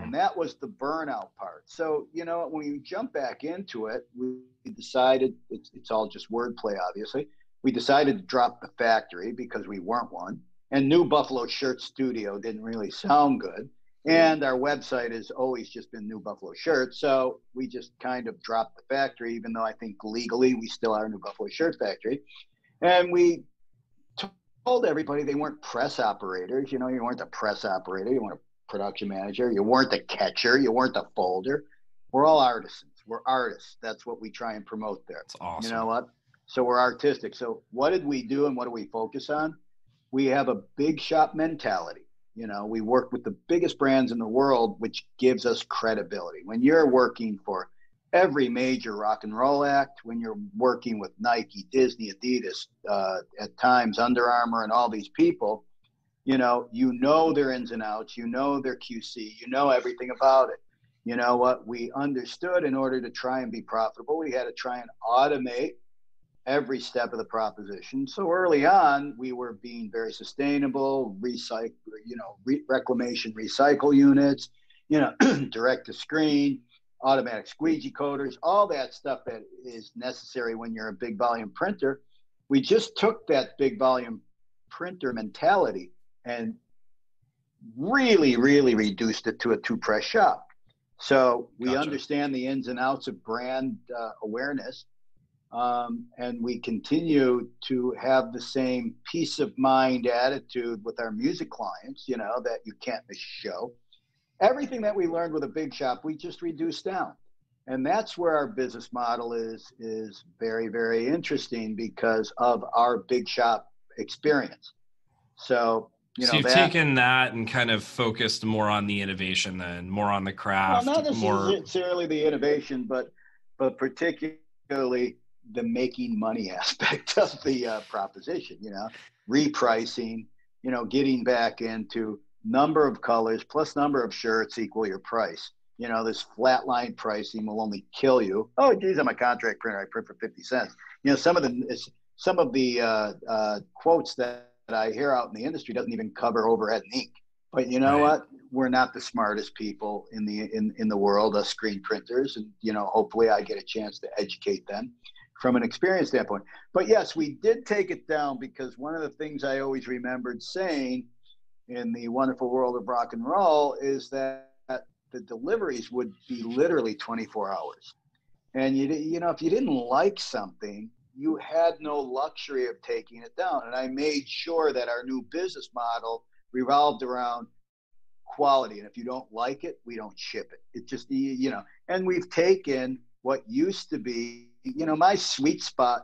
And that was the burnout part. So, you know, when you jump back into it, we decided, it's all just wordplay, obviously. We decided to drop the factory because we weren't one. And New Buffalo Shirt Studio didn't really sound good. And our website has always just been New Buffalo Shirt. So we just kind of dropped the factory, even though I think legally we still are New Buffalo Shirt Factory. And we told everybody they weren't press operators. You know, you weren't the press operator. You weren't a production manager. You weren't the catcher. You weren't the folder. We're all artisans. We're artists. That's what we try and promote there. That's awesome. You know what? So we're artistic. So what did we do and what do we focus on? We have a big shop mentality. You know, we work with the biggest brands in the world, which gives us credibility. When you're working for every major rock and roll act, when you're working with Nike, Disney, Adidas, at times Under Armour and all these people, you know their ins and outs, you know their QC, you know everything about it. You know what? We understood in order to try and be profitable, we had to try and automate every step of the proposition. So early on, we were being very sustainable, recycle, reclamation, recycle units, direct to screen, automatic squeegee coders, all that stuff that is necessary when you're a big volume printer. We just took that big volume printer mentality and really, really reduced it to a two-press shop. So we understand the ins and outs of brand awareness. And we continue to have the same peace of mind attitude with our music clients, that you can't miss a show. Everything that we learned with a big shop, we just reduced down. And that's where our business model is very, very interesting because of our big shop experience. So, so you've taken that and kind of focused more on the innovation then, more on the craft. Well, not necessarily the innovation, but particularly the making money aspect of the proposition, repricing, getting back into number of colors plus number of shirts equal your price. This flatline pricing will only kill you. Oh, geez, I'm a contract printer. I print for 50 cents. Some of the quotes that I hear out in the industry doesn't even cover overhead and ink. But you know what? We're not the smartest people in the world, us screen printers. And, hopefully I get a chance to educate them from an experience standpoint. But yes, we did take it down because one of the things I always remembered saying in the wonderful world of rock and roll is that the deliveries would be literally 24 hours. And, if you didn't like something, you had no luxury of taking it down. And I made sure that our new business model revolved around quality. And if you don't like it, we don't ship it. It just, and we've taken what used to be, my sweet spot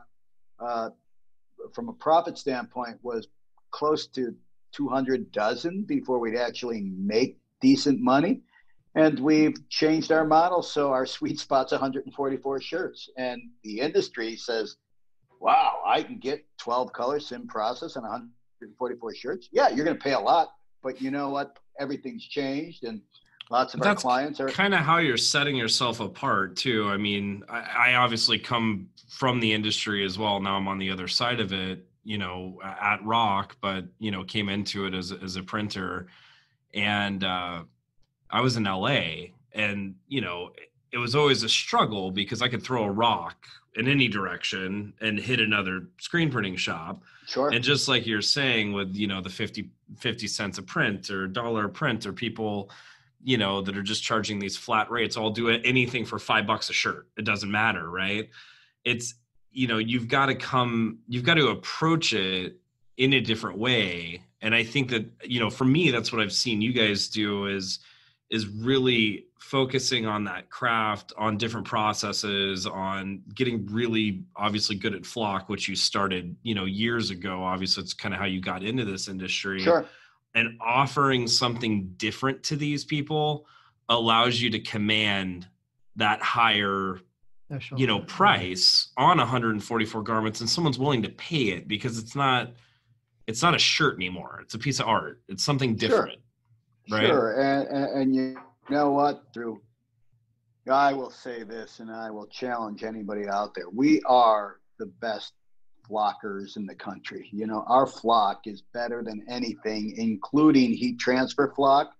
from a profit standpoint was close to 200 dozen before we'd actually make decent money. And we've changed our model. So our sweet spot's 144 shirts. And the industry says, wow, I can get 12 colors in process and 144 shirts. Yeah, you're going to pay a lot, but you know what? Everything's changed, and lots of our clients are kind of how you're setting yourself apart too. I mean, I obviously come from the industry as well. Now I'm on the other side of it, at Rock, but came into it as a printer, and I was in LA, and it was always a struggle because I could throw a rock in any direction and hit another screen printing shop. Sure. And just like you're saying with, the 50 cents a print or $1 a print or people, that are just charging these flat rates, I'll do anything for $5 a shirt. It doesn't matter. Right. It's, you've got to approach it in a different way. And I think that, you know, for me, that's what I've seen you guys do is really focusing on that craft, on different processes, on getting really obviously good at flock, which you started, you know, years ago. Obviously, it's kind of how you got into this industry. Sure. And offering something different to these people allows you to command that higher, you know, price on 144 garments, and someone's willing to pay it because it's not a shirt anymore. It's a piece of art. It's something different. Sure. Right? Sure. And you know what, Drew? I will say this, and I will challenge anybody out there. We are the best flockers in the country. You know, our flock is better than anything, including heat transfer flock,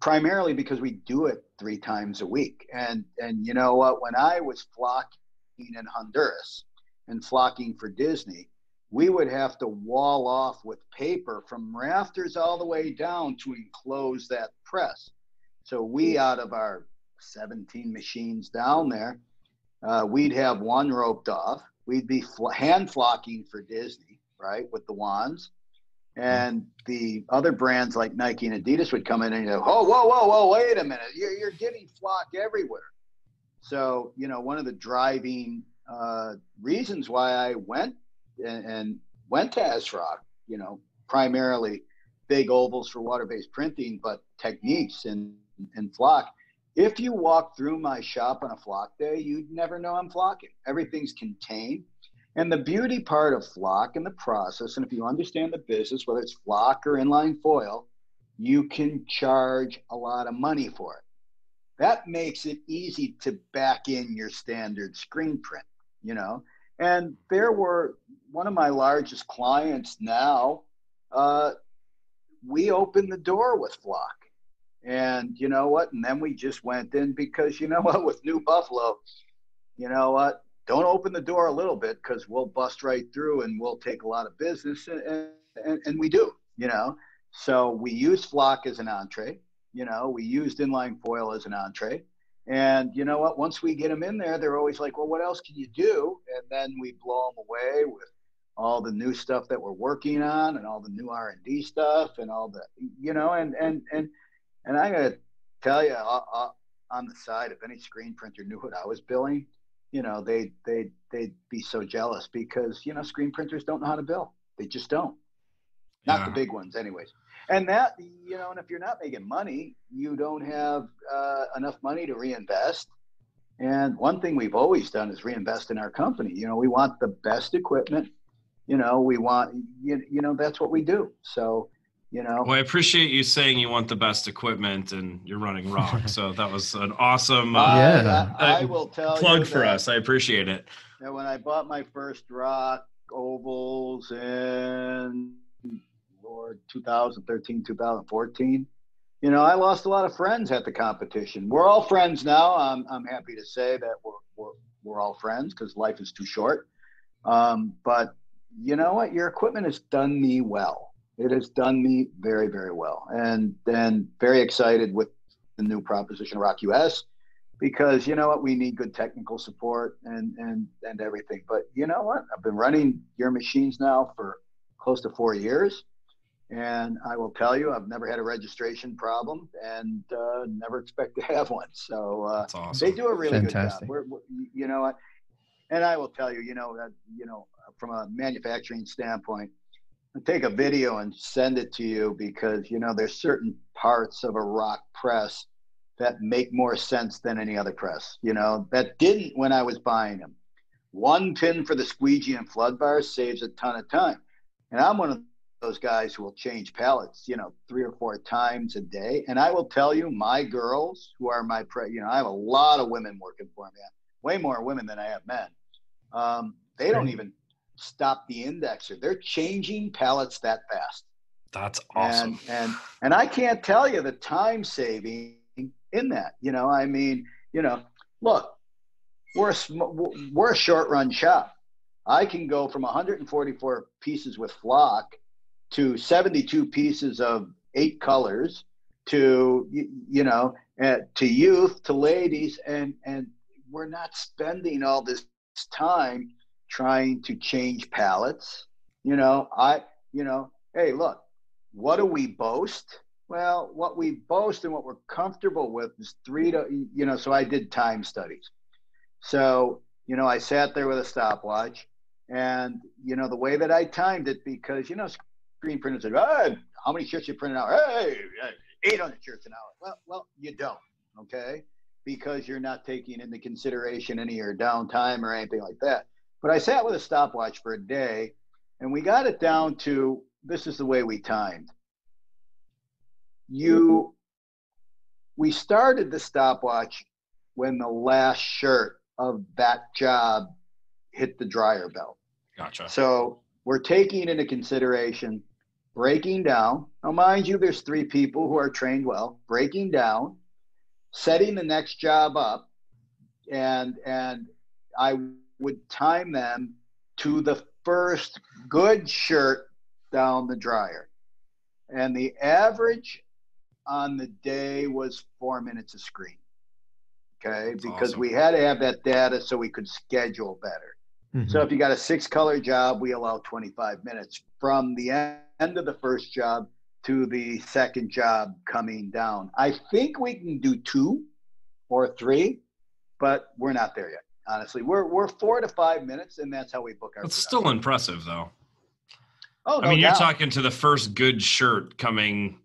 primarily because we do it 3 times a week. And you know what? When I was flocking in Honduras and flocking for Disney, we would have to wall off with paper from rafters all the way down to enclose that press. So we, out of our 17 machines down there, we'd have one roped off. We'd be hand flocking for Disney, right, with the wands. And the other brands like Nike and Adidas would come in and go, oh, whoa, whoa, whoa, wait a minute. You're getting flock everywhere. So, you know, one of the driving reasons why I went and went to SROC, you know, primarily big ovals for water-based printing, but techniques in flock. If you walk through my shop on a flock day, you'd never know I'm flocking. Everything's contained. And the beauty part of flock and the process, and if you understand the business, whether it's flock or inline foil, you can charge a lot of money for it. That makes it easy to back in your standard screen print, you know. And there were one of my largest clients now, we opened the door with flock. And you know what? And then we just went in because, you know what, with New Buffalo, you know what? Don't open the door a little bit because we'll bust right through and we'll take a lot of business. And we do, you know. So we use flock as an entree. You know, we used inline foil as an entree. And you know what? Once we get them in there, they're always like, well, what else can you do? And then we blow them away with all the new stuff that we're working on and all the new R&D stuff and all the, you know, and I got to tell you, on the side, if any screen printer knew what I was billing, you know, they'd be so jealous because, you know, screen printers don't know how to bill. They just don't. Not the big ones anyways. And that, you know, and if you're not making money, you don't have enough money to reinvest. And one thing we've always done is reinvest in our company. You know, we want the best equipment. You know, we want, you know, that's what we do. So, you know. Well, I appreciate you saying you want the best equipment and you're running rock. So that was an awesome I will tell plug you for us. I appreciate it. And when I bought my first rock ovals in 2013, 2014, you know, I lost a lot of friends at the competition. We're all friends now. I'm happy to say that we're all friends because life is too short. But you know what? Your equipment has done me well. It has done me very, very well. And then very excited with the new proposition Rock US because you know what, we need good technical support and everything. But you know what? I've been running your machines now for close to 4 years. And I will tell you, I've never had a registration problem and never expect to have one. So that's awesome. They do a really fantastic good job. We're, you know, and I will tell you, you know, that, you know, from a manufacturing standpoint, I'll take a video and send it to you because, you know, there's certain parts of a rock press that make more sense than any other press, you know, that didn't when I was buying them. One pin for the squeegee and flood bar saves a ton of time. And I'm one of those guys who will change palettes, you know, 3 or 4 times a day. And I will tell you, my girls who are my, you know, I have a lot of women working for me, way more women than I have men. They don't even stop the indexer. They're changing palettes that fast. That's awesome. And I can't tell you the time saving in that, you know, I mean, you know, look, we're a short run shop. I can go from 144 pieces with flock to 72 pieces of 8 colors to, you know, to youth, to ladies. And we're not spending all this time trying to change palettes You know, hey, look, what do we boast? Well, what we boast and what we're comfortable with is so I did time studies. So, you know, I sat there with a stopwatch and, you know, the way that I timed it, because, you know, screen printers said, hey, how many shirts you print an hour? Hey, 800 shirts an hour. Well, you don't, okay? Because you're not taking into consideration any of your downtime or anything like that. But I sat with a stopwatch for a day and we got it down to, this is the way we timed. We started the stopwatch when the last shirt of that job hit the dryer belt. Gotcha. So we're taking into consideration breaking down. Now, mind you, there's three people who are trained well, breaking down, setting the next job up, and I would time them to the first good shirt down the dryer. And the average on the day was 4 minutes a screen, okay? Because awesome. We had to have that data so we could schedule better. Mm-hmm. So if you got a 6-color job, we allow 25 minutes from the end of the first job to the second job coming down. I think we can do 2 or 3, but we're not there yet, honestly. We're 4 to 5 minutes, and that's how we book our production. It's still impressive, though. Oh, I mean, you're talking to the first good shirt coming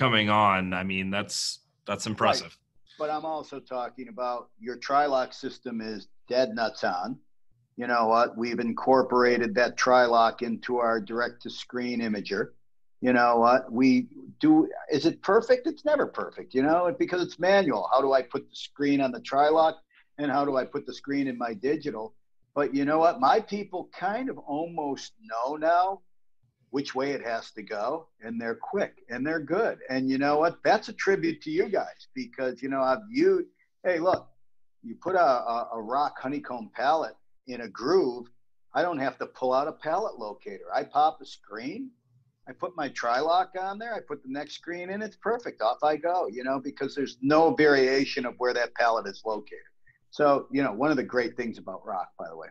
on. I mean, that's impressive. Right. But I'm also talking about your Tri-Lock system is dead nuts on. You know what? We've incorporated that Tri-Lock into our direct-to-screen imager. You know what? We do. Is it perfect? It's never perfect, you know, because it's manual. How do I put the screen on the Tri-Lock, and how do I put the screen in my digital? But you know what? My people kind of almost know now which way it has to go, and they're quick and they're good. And you know what? That's a tribute to you guys, because, you know, hey, look, you put a rock honeycomb palette in a groove. I don't have to pull out a palette locator. I pop a screen. I put my Tri-Lock on there. I put the next screen in. It's perfect. Off I go, you know, because there's no variation of where that palette is located. So, you know, one of the great things about rock, by the way.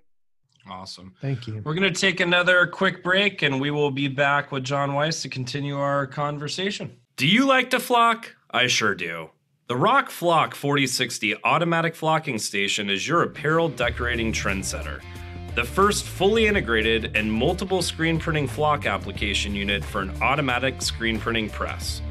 Awesome. Thank you. We're going to take another quick break, and we will be back with Jon Weiss to continue our conversation. Do you like to flock? I sure do. The Rock Flock 4060 Automatic Flocking Station is your apparel decorating trendsetter. The first fully integrated and multiple screen printing flock application unit for an automatic screen printing press.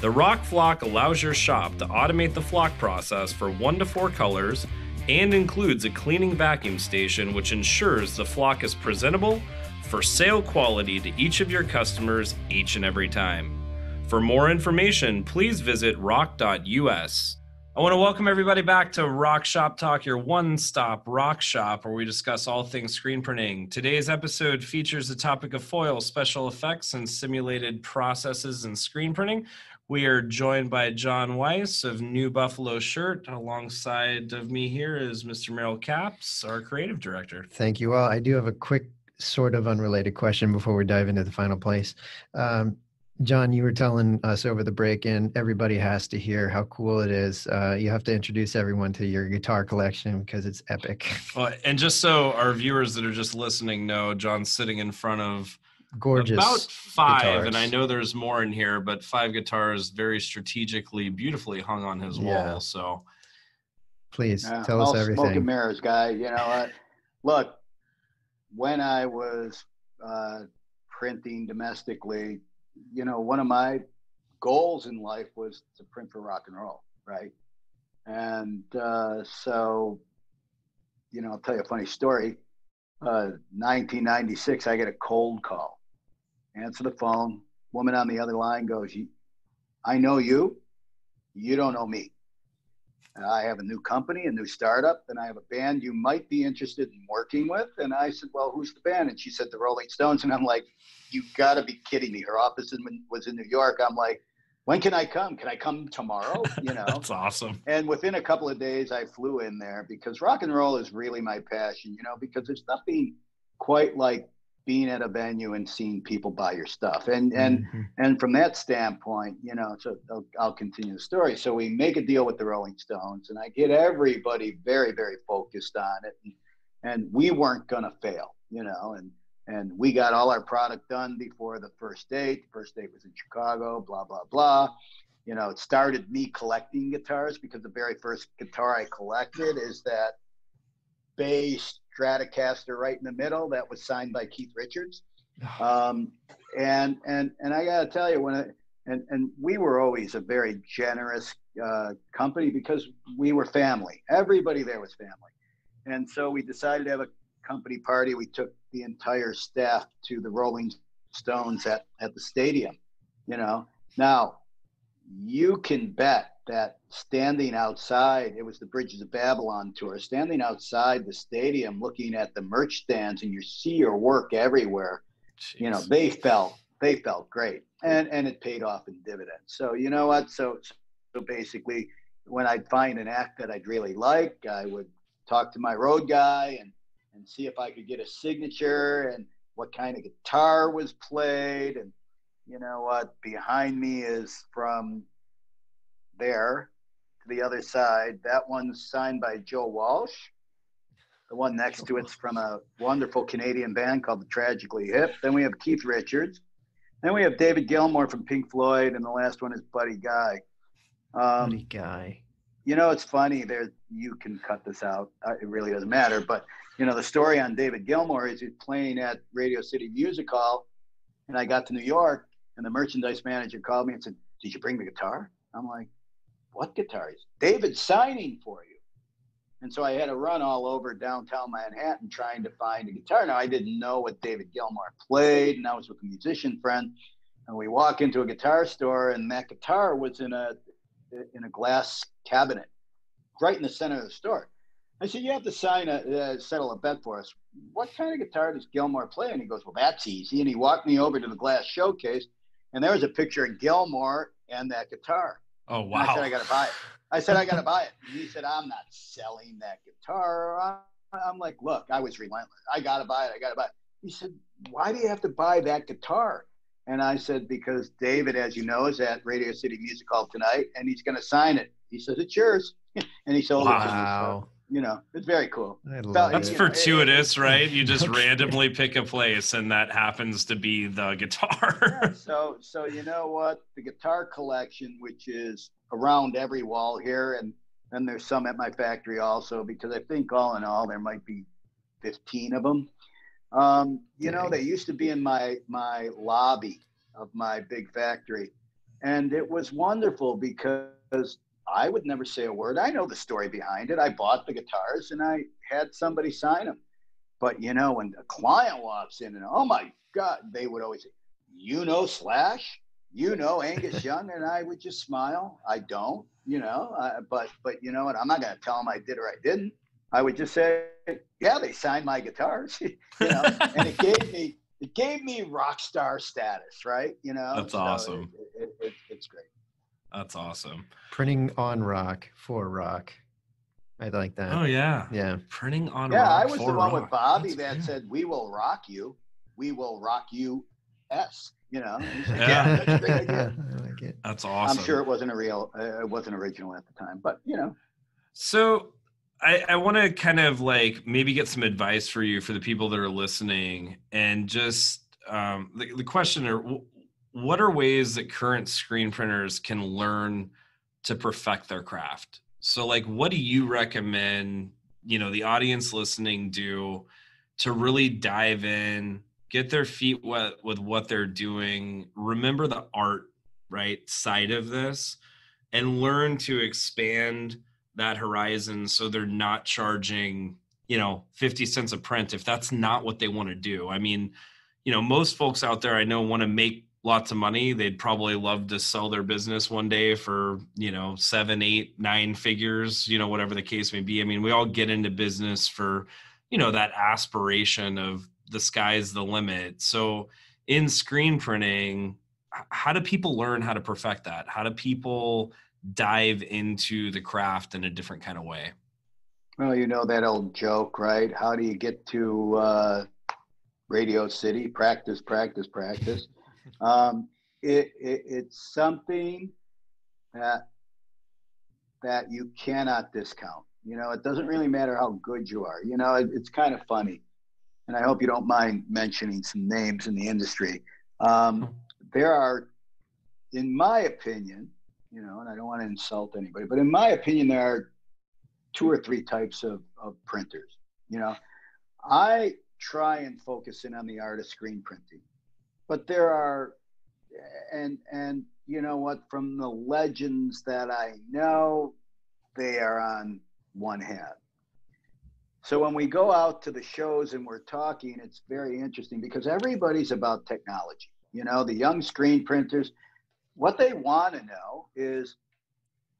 The Rock Flock allows your shop to automate the flock process for 1 to 4 colors, and includes a cleaning vacuum station, which ensures the flock is presentable for sale quality to each of your customers each and every time. For more information, please visit rock.us. I want to welcome everybody back to Rock Shop Talk, your one-stop rock shop where we discuss all things screen printing. Today's episode features the topic of foil, special effects, and simulated processes in screen printing. We are joined by Jon Weiss of New Buffalo Shirt. Alongside of me here is Mr. Merrill Capps, our creative director. Thank you all. I do have a quick sort of unrelated question before we dive into the final place. Jon, you were telling us over the break, and everybody has to hear how cool it is. You have to introduce everyone to your guitar collection because it's epic. Well, and just so our viewers that are just listening know, Jon's sitting in front of gorgeous about 5 guitars. And I know there's more in here, but 5 guitars very strategically, beautifully hung on his wall. So please tell us everything. Smoke and mirrors, guy. You know what? Look, when I was printing domestically, you know, one of my goals in life was to print for rock and roll, right? And so, you know, I'll tell you a funny story. 1996, I get a cold call. Answer the phone. Woman on the other line goes, I know you. You don't know me. I have a new company, a new startup, and I have a band you might be interested in working with. And I said, well, who's the band? And she said, the Rolling Stones. And I'm like, you got to be kidding me. Her office was in New York. I'm like, when can I come? Can I come tomorrow? You know, that's awesome. And within a couple of days, I flew in there because rock and roll is really my passion, you know, because there's nothing quite like being at a venue and seeing people buy your stuff. And from that standpoint, you know, so I'll continue the story. So we make a deal with the Rolling Stones, and I get everybody very, very focused on it. And we weren't going to fail, you know, and And we got all our product done before the first date. The first date was in Chicago, blah, blah, blah. You know, it started me collecting guitars, because the very first guitar I collected is that bass Stratocaster right in the middle that was signed by Keith Richards. And I gotta tell you, when I, and we were always a very generous company, because we were family. Everybody there was family. And so we decided to have a company party. We took the entire staff to the Rolling Stones at the stadium, you know. Now, you can bet that standing outside, it was the Bridges of Babylon tour, standing outside the stadium looking at the merch stands, and you see your work everywhere. Jeez. You know, they felt great, and it paid off in dividends. So you know what, so basically, when I'd find an act that I'd really like, I would talk to my road guy and see if I could get a signature and what kind of guitar was played. And you know what, behind me is from there to the other side, that one's signed by Joe Walsh. The one next to it's from a wonderful Canadian band called the Tragically Hip. Then we have Keith Richards. Then we have David Gilmour from Pink Floyd, and the last one is Buddy Guy. Buddy Guy. You know, it's funny. There, you can cut this out. It really doesn't matter. But you know, the story on David Gilmour is he's playing at Radio City Music Hall, and I got to New York, and the merchandise manager called me and said, "Did you bring the guitar?" I'm like, "What guitar? David's signing for you." And so I had to run all over downtown Manhattan trying to find a guitar. Now, I didn't know what David Gilmour played, and I was with a musician friend. And we walk into a guitar store, and that guitar was in a glass cabinet right in the center of the store. I said, "You have to settle a bet for us. What kind of guitar does Gilmour play?" And he goes, "Well, that's easy." And he walked me over to the glass showcase, and there was a picture of Gilmour and that guitar. Oh, wow. And I said, "I got to buy it." And he said, "I'm not selling that guitar." I'm like, look, I was relentless. I got to buy it. He said, "Why do you have to buy that guitar?" And I said, "Because David, as you know, is at Radio City Music Hall tonight, and he's going to sign it." He says, "It's yours." And he sold it to me. So, you know, it's very cool. That's fortuitous, right? You just randomly pick a place, and that happens to be the guitar. Yeah, so you know what? The guitar collection, which is around every wall here, and then there's some at my factory also, because I think all in all there might be 15 of them. You know, they used to be in my lobby of my big factory, and it was wonderful because I would never say a word. I know the story behind it. I bought the guitars and I had somebody sign them. But you know, when a client walks in, and oh my God, they would always say, "You know Slash? You know Angus Young?" And I would just smile. I don't, you know, but you know what? I'm not going to tell them I did or I didn't. I would just say, "Yeah, they signed my guitars," you know, and it gave me rock star status, right? You know, that's awesome. It's great. That's awesome. Printing on rock for rock. I like that. Oh yeah, yeah. Printing on rock. Yeah, I was the one with Bobby that said, "We will rock you. We will rock you." S. You know, yeah. That's a great idea. I like it. That's awesome. I'm sure it wasn't original at the time, but you know. So I want to kind of like maybe get some advice for you, for the people that are listening, and just the question are, what are ways that current screen printers can learn to perfect their craft? So like, what do you recommend, you know, the audience listening do to really dive in, get their feet wet with what they're doing, remember the art, right, side of this, and learn to expand that horizon so they're not charging, you know, 50 cents a print if that's not what they want to do? I mean, you know, most folks out there I know want to make lots of money. They'd probably love to sell their business one day for, you know, 7, 8, 9 figures, you know, whatever the case may be. I mean, we all get into business for, you know, that aspiration of the sky's the limit. So in screen printing, how do people learn how to perfect that? How do people dive into the craft in a different kind of way? Well, you know that old joke, right? How do you get to Radio City? Practice, practice, practice. It's something that you cannot discount. You know, it doesn't really matter how good you are. You know, it's kind of funny. and I hope you don't mind mentioning some names in the industry. There are, in my opinion, you know, and I don't want to insult anybody, but in my opinion, there are two or three types of printers. You know, I try and focus in on the art of screen printing, but there are, and you know what, from the legends that I know, they are on one hand. So when we go out to the shows and we're talking, it's very interesting because everybody's about technology. You know, the young screen printers, what they want to know is,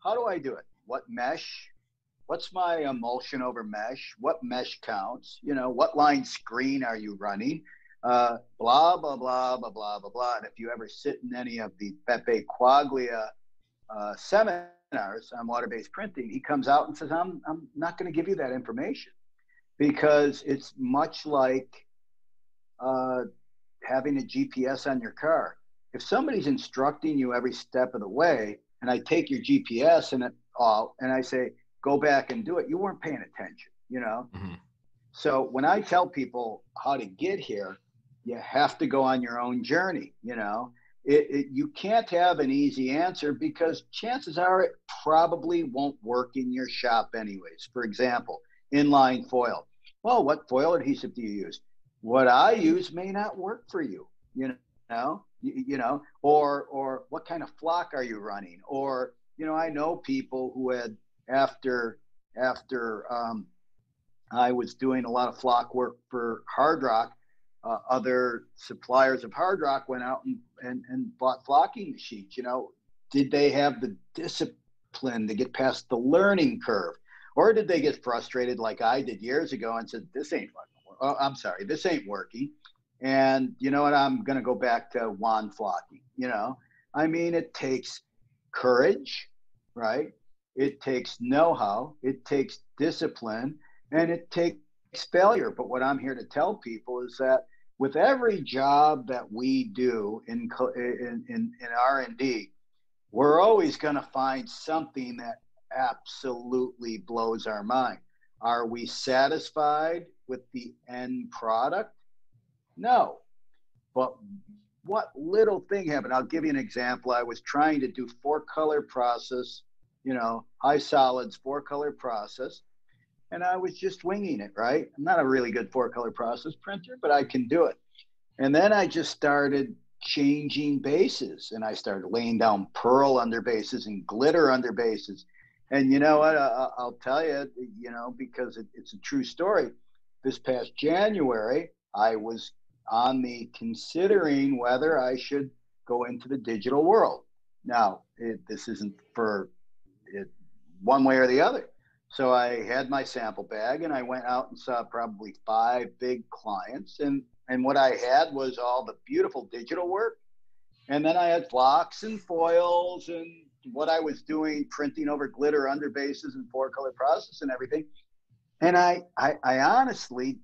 how do I do it? What mesh? What's my emulsion over mesh? What mesh counts? You know, what line screen are you running? Blah, blah, blah, blah, blah, blah, blah. And if you ever sit in any of the Beppe Quaglia seminars on water-based printing, he comes out and says, I'm not going to give you that information because it's much like having a GPS on your car. If somebody's instructing you every step of the way, and I take your GPS and it all, and I say, go back and do it, you weren't paying attention, you know? Mm-hmm. So when I tell people how to get here, you have to go on your own journey, you know? You can't have an easy answer because chances are it probably won't work in your shop anyways. For example, inline foil. Well, what foil adhesive do you use? What I use may not work for you, you know? Or what kind of flock are you running? Or, you know, I know people who had, after I was doing a lot of flock work for Hard Rock, other suppliers of Hard Rock went out and bought flocking machines. You know, did they have the discipline to get past the learning curve? Or did they get frustrated like I did years ago and said, this ain't working. Oh, I'm sorry, this ain't working. And you know what, I'm going to go back to wand flocking. You know, I mean, it takes courage, right? It takes know-how, it takes discipline, and it takes failure. But what I'm here to tell people is that with every job that we do in R&D, we're always going to find something that absolutely blows our mind. Are we satisfied with the end product? No, but what little thing happened? I'll give you an example. I was trying to do four-color process, you know, high solids, four-color process, and I was just winging it, right? I'm not a really good four-color process printer, but I can do it. And then I just started changing bases, and I started laying down pearl under bases and glitter under bases. And you know what? I'll tell you, you know, because it's a true story. This past January, I was on the considering whether I should go into the digital world. Now, this isn't for it one way or the other. So I had my sample bag and I went out and saw probably 5 big clients. And what I had was all the beautiful digital work. And then I had flocks and foils and what I was doing, printing over glitter underbases and four-color process and everything. And I honestly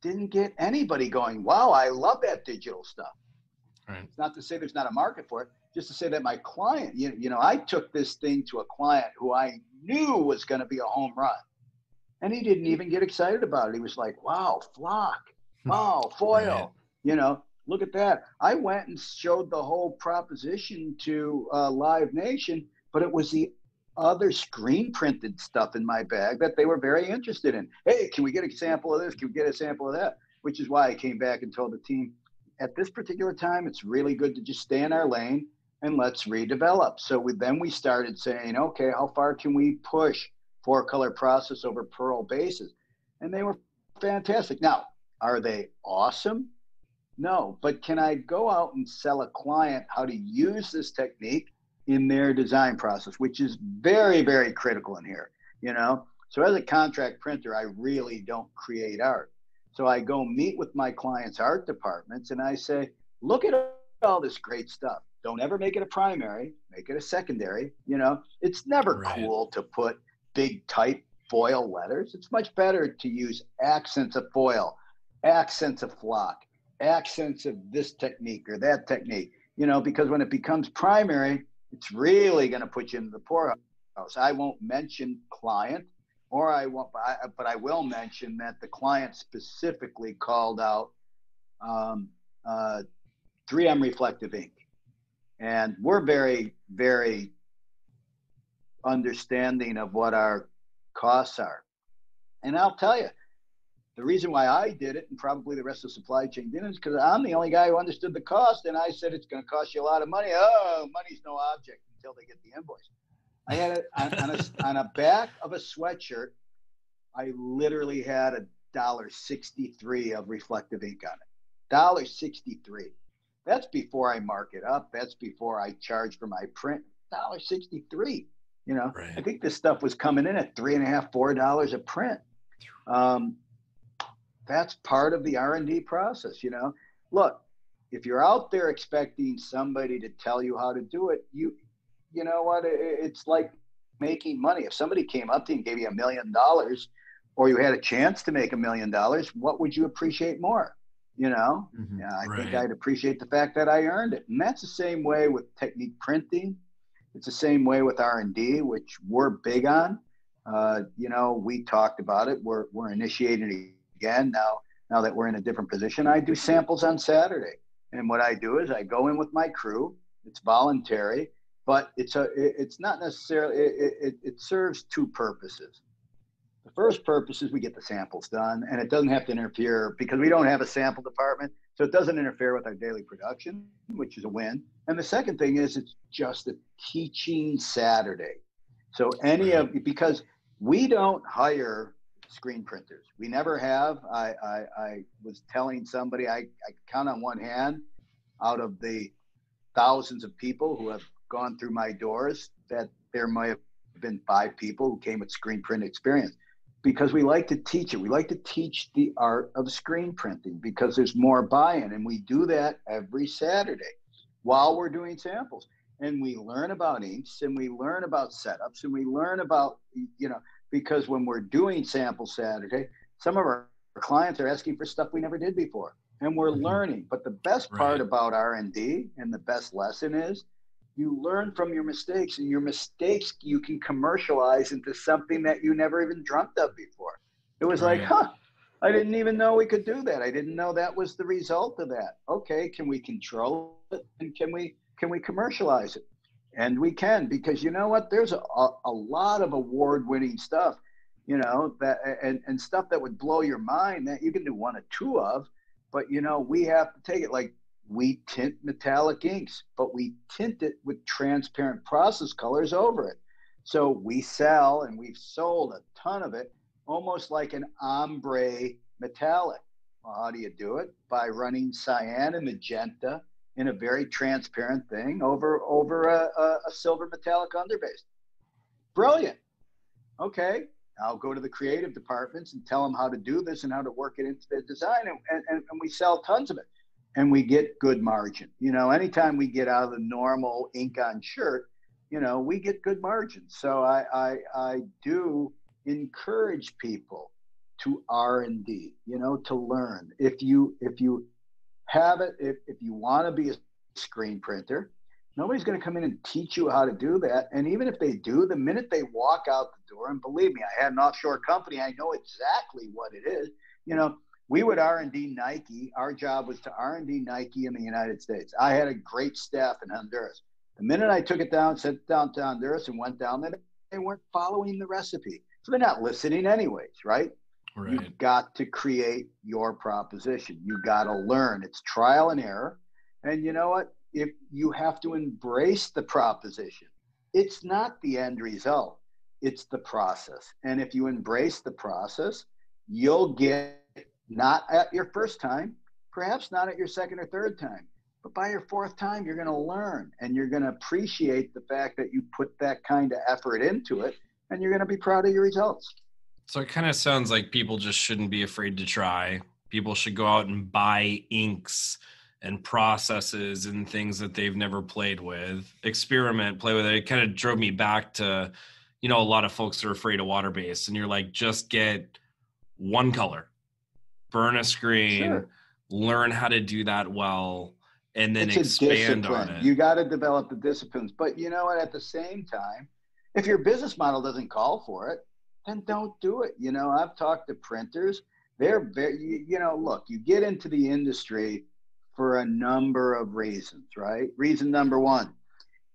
didn't get anybody going, wow, I love that digital stuff. Right. It's not to say there's not a market for it, just to say that my client, you know, I took this thing to a client who I knew was going to be a home run. And he didn't even get excited about it. He was like, wow, flock, wow, foil, you know, look at that. I went and showed the whole proposition to Live Nation, but it was the other screen printed stuff in my bag that they were very interested in. Hey, can we get a sample of this? Can we get a sample of that? Which is why I came back and told the team, at this particular time, it's really good to just stay in our lane and let's redevelop. So then we started saying, okay, how far can we push four-color process over pearl bases? And they were fantastic. Now, are they awesome? No, but can I go out and sell a client how to use this technique in their design process, which is very, very critical in here, you know? So as a contract printer, I really don't create art. So I go meet with my clients' art departments and I say, look at all this great stuff. Don't ever make it a primary, make it a secondary, you know? It's never cool to put big type foil letters. It's much better to use accents of foil, accents of flock, accents of this technique or that technique, you know, because when it becomes primary, it's really going to put you into the poorhouse. I won't mention client, Or I won't, but I will mention that the client specifically called out 3M reflective ink. And we're very, very understanding of what our costs are. And I'll tell you, the reason why I did it, and probably the rest of the supply chain didn't, is because I'm the only guy who understood the cost. And I said, it's going to cost you a lot of money. Oh, money's no object until they get the invoice. I had it on a back of a sweatshirt. I literally had $1.63 of reflective ink on it. $1.63. That's before I mark it up. That's before I charge for my print. $1.63. You know, right. I think this stuff was coming in at $3.50, $4 a print. That's part of the R&D process. You know, look, if you're out there expecting somebody to tell you how to do it, you know what? It's like making money. If somebody came up to you and gave you $1 million, or you had a chance to make $1 million, what would you appreciate more? You know, mm-hmm. I think I'd appreciate the fact that I earned it. And that's the same way with technique printing. It's the same way with R&D, which we're big on. You know, we talked about it. We're initiating it again now that we're in a different position. I do samples on Saturday. And what I do is I go in with my crew. It's voluntary, but it's not necessarily, it serves two purposes. The first purpose is we get the samples done, and it doesn't have to interfere because we don't have a sample department. So it doesn't interfere with our daily production, which is a win. And the second thing is it's just a teaching Saturday. So because we don't hire screen printers. We never have. I was telling somebody, I count on one hand out of the thousands of people who have gone through my doors that there might have been 5 people who came with screen print experience. Because we like to teach it. We like to teach the art of screen printing because there's more buy-in, and we do that every Saturday while we're doing samples. And we learn about inks, and we learn about setups, and we learn about, you know, because when we're doing sample Saturday, some of our clients are asking for stuff we never did before, and we're learning. But the best part about R&D and the best lesson is you learn from your mistakes, and your mistakes you can commercialize into something that you never even dreamt of before. It was like, I didn't even know we could do that. I didn't know that was the result of that. Okay, can we control it, and can we commercialize it? And we can, because you know what? There's a lot of award-winning stuff, you know, that and stuff that would blow your mind that you can do one or two of, but you know, we have to take it like. We tint metallic inks, but we tint it with transparent process colors over it. So we sell, and we've sold a ton of it, almost like an ombre metallic. Well, how do you do it? By running cyan and magenta in a very transparent thing over a silver metallic underbase. Brilliant. Okay, I'll go to the creative departments and tell them how to do this and how to work it into their design, and we sell tons of it. And we get good margin. You know, anytime we get out of the normal ink on shirt, you know, we get good margin. So I do encourage people to R&D, you know, to learn. If you have it, if you want to be a screen printer, nobody's going to come in and teach you how to do that. And even if they do, the minute they walk out the door, and believe me, I had an offshore company, I know exactly what it is, you know. We would R&D Nike. Our job was to R&D Nike in the United States. I had a great staff in Honduras. The minute I took it down, sent it down to Honduras and went down there, they weren't following the recipe. So they're not listening anyways, right? You've got to create your proposition. You got to learn. It's trial and error. And you know what? If you have to embrace the proposition, it's not the end result. It's the process. And if you embrace the process, you'll get not at your first time, perhaps not at your second or third time, but by your fourth time, you're going to learn, and you're going to appreciate the fact that you put that kind of effort into it, and you're going to be proud of your results. So it kind of sounds like people just shouldn't be afraid to try. People should go out and buy inks and processes and things that they've never played with, experiment, play with it. It kind of drove me back to, you know, a lot of folks are afraid of water-based, and you're like, just get one color. Burn a screen, learn how to do that well, and then expand on it. You got to develop the disciplines. But you know what? At the same time, if your business model doesn't call for it, then don't do it. You know, I've talked to printers. They're very, you know, look, you get into the industry for a number of reasons, right? Reason number one,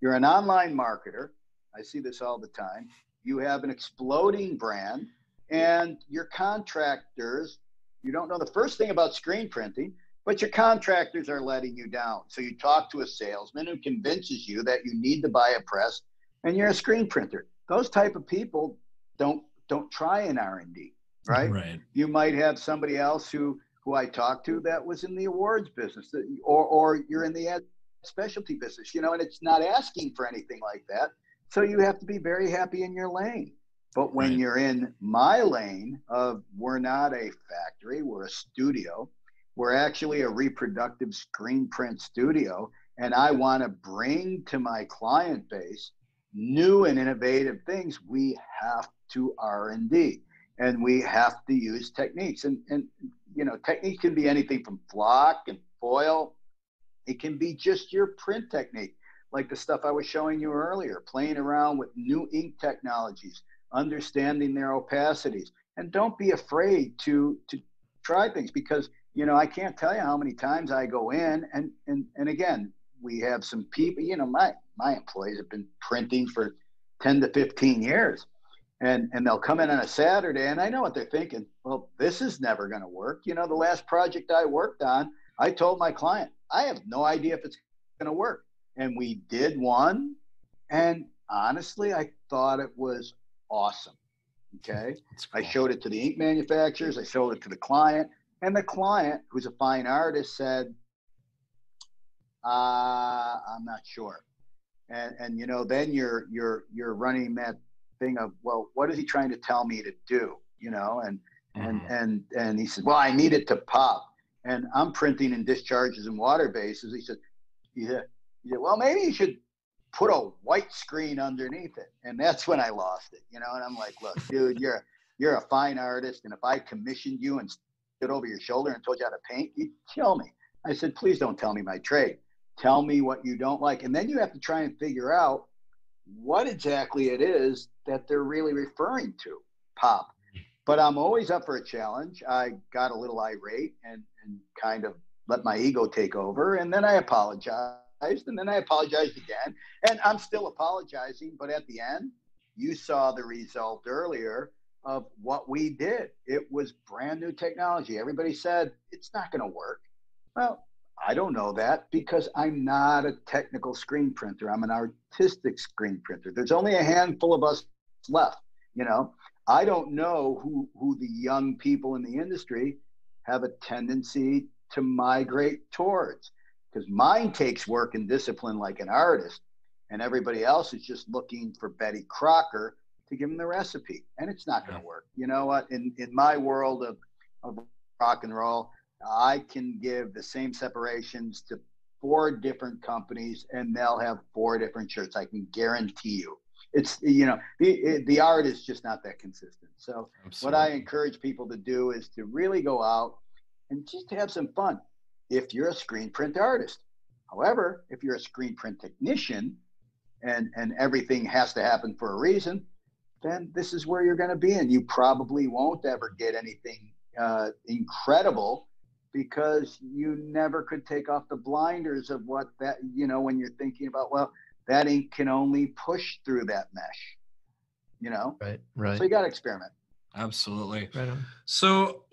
you're an online marketer. I see this all the time. You have an exploding brand and your contractors, you don't know the first thing about screen printing, but your contractors are letting you down. So you talk to a salesman who convinces you that you need to buy a press and you're a screen printer. Those type of people don't try in R&D, right? Right. You might have somebody else who I talked to that was in the awards business, or you're in the ad specialty business, you know, and it's not asking for anything like that. So you have to be very happy in your lane. But when right. you're in my lane of we're not a factory, we're a studio, we're actually a reproductive screen print studio, and I want to bring to my client base new and innovative things, we have to R&D and we have to use techniques. And you know, technique can be anything from block and foil. It can be just your print technique, like the stuff I was showing you earlier, playing around with new ink technologies, understanding their opacities. And don't be afraid to try things, because, you know, I can't tell you how many times I go in and again, we have some people, you know, my employees have been printing for 10 to 15 years. And they'll come in on a Saturday, and I know what they're thinking. Well, this is never going to work. You know, the last project I worked on, I told my client, I have no idea if it's going to work. And we did one, and honestly, I thought it was awesome, okay? Cool. I showed it to the ink manufacturers. I showed it to the client, and the client, who's a fine artist, said, I'm not sure. And you know, then you're running that thing of, well, what is he trying to tell me to do, you know? And he said, well, I need it to pop. And I'm printing in discharges and water bases. He said, yeah, well, maybe you should put a white screen underneath it. And that's when I lost it, you know? And I'm like, look, dude, you're a fine artist. And if I commissioned you and stood over your shoulder and told you how to paint, you'd kill me. I said, please don't tell me my trade. Tell me what you don't like. And then you have to try and figure out what exactly it is that they're really referring to, pop. But I'm always up for a challenge. I got a little irate and kind of let my ego take over. And then I apologized. And then I apologized again. And I'm still apologizing. But at the end, you saw the result earlier of what we did. It was brand new technology. Everybody said, it's not going to work. Well, I don't know that, because I'm not a technical screen printer. I'm an artistic screen printer. There's only a handful of us left, you know. I don't know who the young people in the industry have a tendency to migrate towards, because mine takes work and discipline like an artist, and everybody else is just looking for Betty Crocker to give them the recipe, and it's not going to work. You know what? In my world of rock and roll, I can give the same separations to 4 different companies and they'll have 4 different shirts. I can guarantee you. It's, you know, the art is just not that consistent. So Absolutely. What I encourage people to do is to really go out and just have some fun if you're a screen print artist. However, if you're a screen print technician and everything has to happen for a reason, then this is where you're going to be. And you probably won't ever get anything incredible, because you never could take off the blinders of what that, you know, when you're thinking about, well, that ink can only push through that mesh, you know? Right, right. So you got to experiment. Absolutely. Right on. So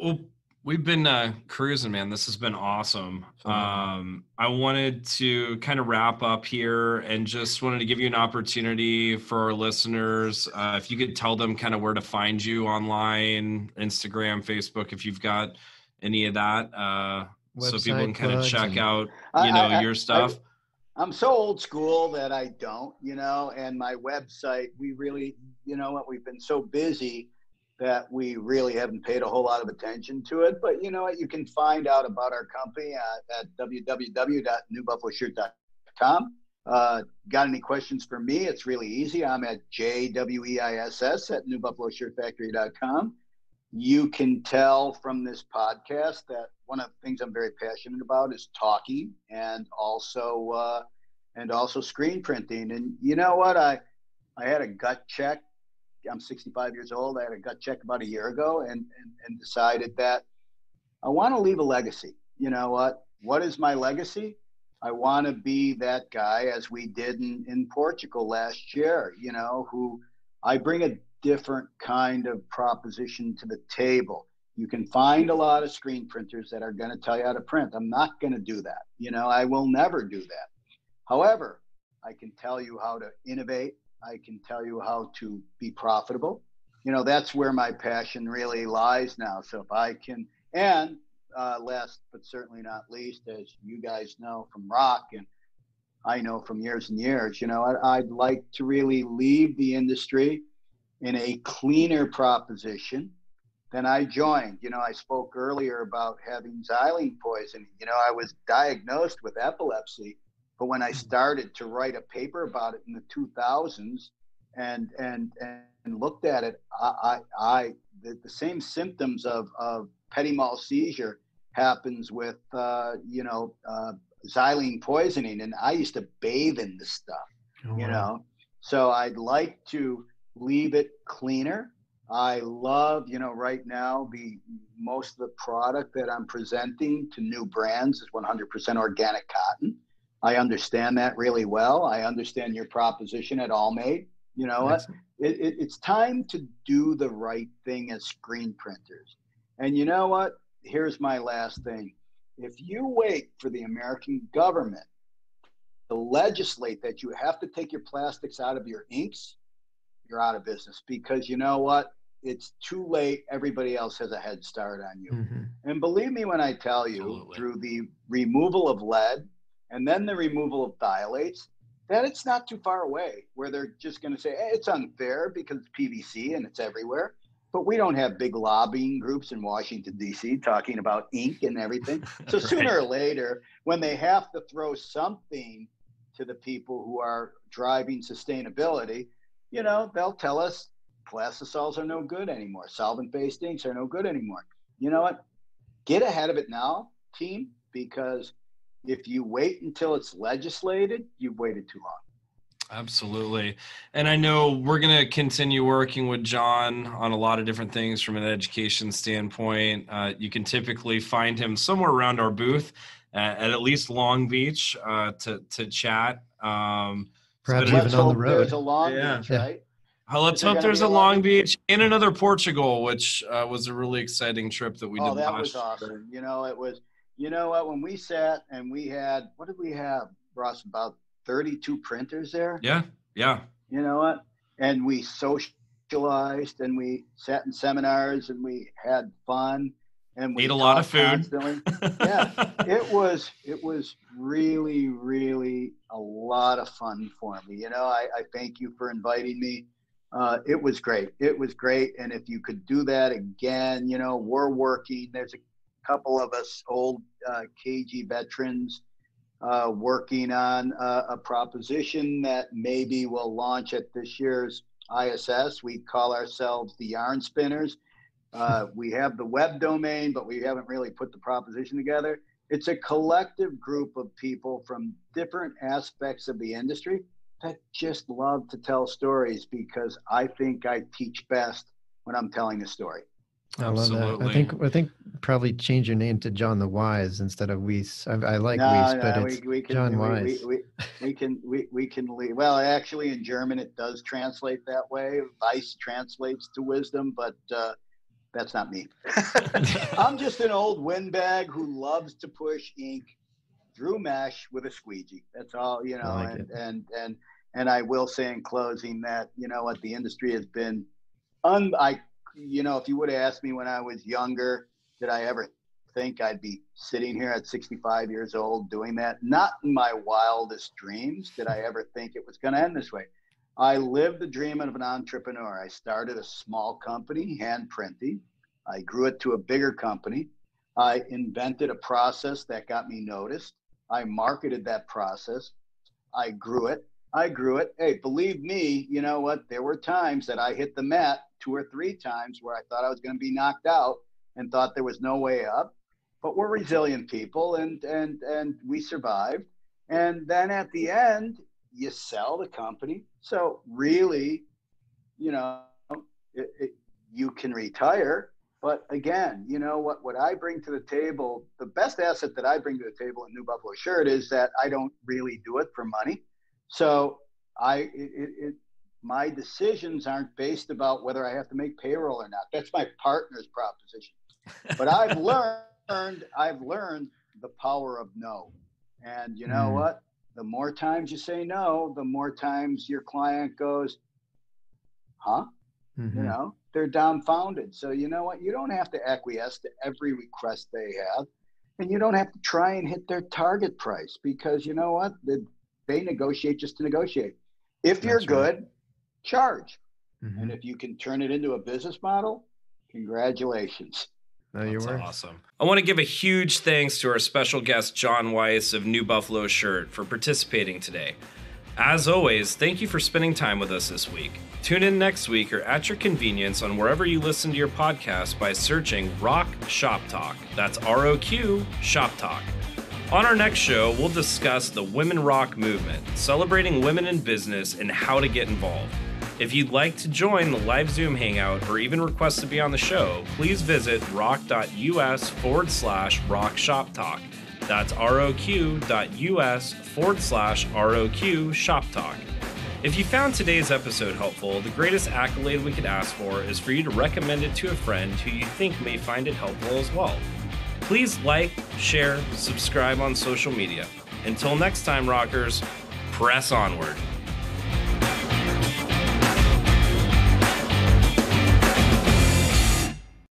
we've been cruising, man. This has been awesome. I wanted to kind of wrap up here and just wanted to give you an opportunity for our listeners. If you could tell them kind of where to find you online, Instagram, Facebook, if you've got any of that, so people can kind of check out, you know, your stuff. I'm so old school that I don't, you know, and my website, we really, you know what, we've been so busy that we really haven't paid a whole lot of attention to it. But you know what, you can find out about our company at www.newbuffaloshirt.com. Got any questions for me? It's really easy. I'm at jweiss@newbuffaloshirtfactory.com. You can tell from this podcast that one of the things I'm very passionate about is talking and also screen printing. And you know what? I had a gut check I'm 65 years old. I had a gut check about a year ago and decided that I want to leave a legacy. You know what? What is my legacy? I want to be that guy, as we did in Portugal last year, you know, who I bring a different kind of proposition to the table. You can find a lot of screen printers that are going to tell you how to print. I'm not going to do that. You know, I will never do that. However, I can tell you how to innovate. I can tell you how to be profitable. You know, that's where my passion really lies now. So if I can, and last but certainly not least, as you guys know from Rock and I know from years and years, you know, I'd like to really leave the industry in a cleaner proposition than I joined. You know, I spoke earlier about having xylene poisoning. You know, I was diagnosed with epilepsy. But when I started to write a paper about it in the 2000s and looked at it, the same symptoms of petit mal seizure happens with, xylene poisoning. And I used to bathe in this stuff, you know. So I'd like to leave it cleaner. I love, you know, right now, most of the product that I'm presenting to new brands is 100% organic cotton. I understand that really well. I understand your proposition at All Made. You know what? It's time to do the right thing as screen printers. And you know what? Here's my last thing. If you wait for the American government to legislate that you have to take your plastics out of your inks, you're out of business. Because you know what? It's too late. Everybody else has a head start on you. Mm-hmm. And believe me when I tell you, through the removal of lead, and then the removal of dilates, that it's not too far away where they're just going to say, hey, it's unfair because it's PVC and it's everywhere. But we don't have big lobbying groups in Washington, D.C. talking about ink and everything. So sooner or later, when they have to throw something to the people who are driving sustainability, you know, they'll tell us plastisols are no good anymore. Solvent-based inks are no good anymore. You know what? Get ahead of it now, team, because if you wait until it's legislated, you've waited too long. Absolutely. And I know we're going to continue working with Jon on a lot of different things from an education standpoint. You can typically find him somewhere around our booth at least Long Beach to chat. Perhaps even on the road. There's a Long Beach, right? Let's hope there's a Long Beach and another Portugal, which was a really exciting trip that we did. Oh, that was awesome. You know, it was. You know what, when we sat and we had, what did we have, Ross, about 32 printers there? Yeah. You know what? And we socialized and we sat in seminars and we had fun. And we ate a lot of food. Constantly. Yeah, it was really, really a lot of fun for me. You know, I thank you for inviting me. It was great. And if you could do that again, you know, we're working. There's a couple of us old KG veterans working on a proposition that maybe will launch at this year's ISS. We call ourselves the Yarn Spinners. We have the web domain, but we haven't really put the proposition together. It's a collective group of people from different aspects of the industry that just love to tell stories because I think I teach best when I'm telling a story. I love that. I think probably change your name to Jon the Wise instead of Weiss. I like Weiss, but it's Jon Weiss. We can leave. Well, actually, in German, it does translate that way. Weiss translates to wisdom, but that's not me. I'm just an old windbag who loves to push ink through mesh with a squeegee. That's all, you know. Like and I will say in closing that, you know what, the industry has been you know, if you would have asked me when I was younger, did I ever think I'd be sitting here at 65 years old doing that? Not in my wildest dreams did I ever think it was going to end this way. I lived the dream of an entrepreneur. I started a small company, hand printing. I grew it to a bigger company. I invented a process that got me noticed. I marketed that process. I grew it. Hey, believe me, you know what? There were times that I hit the mat 2 or 3 times where I thought I was going to be knocked out and thought there was no way up. But we're resilient people and we survived. And then at the end, you sell the company. So really, you know, you can retire. But again, you know, what I bring to the table, the best asset that I bring to the table in New Buffalo Shirt is that I don't really do it for money. So my decisions aren't based about whether I have to make payroll or not. That's my partner's proposition. But I've learned the power of no. And you know what? The more times you say no, the more times your client goes, huh? You know, they're dumbfounded. So you know what? You don't have to acquiesce to every request they have. And you don't have to try and hit their target price, because you know what? They negotiate just to negotiate. If you're good, charge. And if you can turn it into a business model, congratulations. That's awesome. I want to give a huge thanks to our special guest, Jon Weiss of New Buffalo Shirt, for participating today. As always, thank you for spending time with us this week. Tune in next week or at your convenience on wherever you listen to your podcast by searching Rock Shop Talk. That's ROQ Shop Talk. On our next show, we'll discuss the Women Rock movement, celebrating women in business and how to get involved. If you'd like to join the live Zoom hangout or even request to be on the show, please visit rock.us/rockshoptalk. That's roq.us/roqshoptalk. If you found today's episode helpful, the greatest accolade we could ask for is for you to recommend it to a friend who you think may find it helpful as well. Please like, share, subscribe on social media. Until next time, rockers, press onward.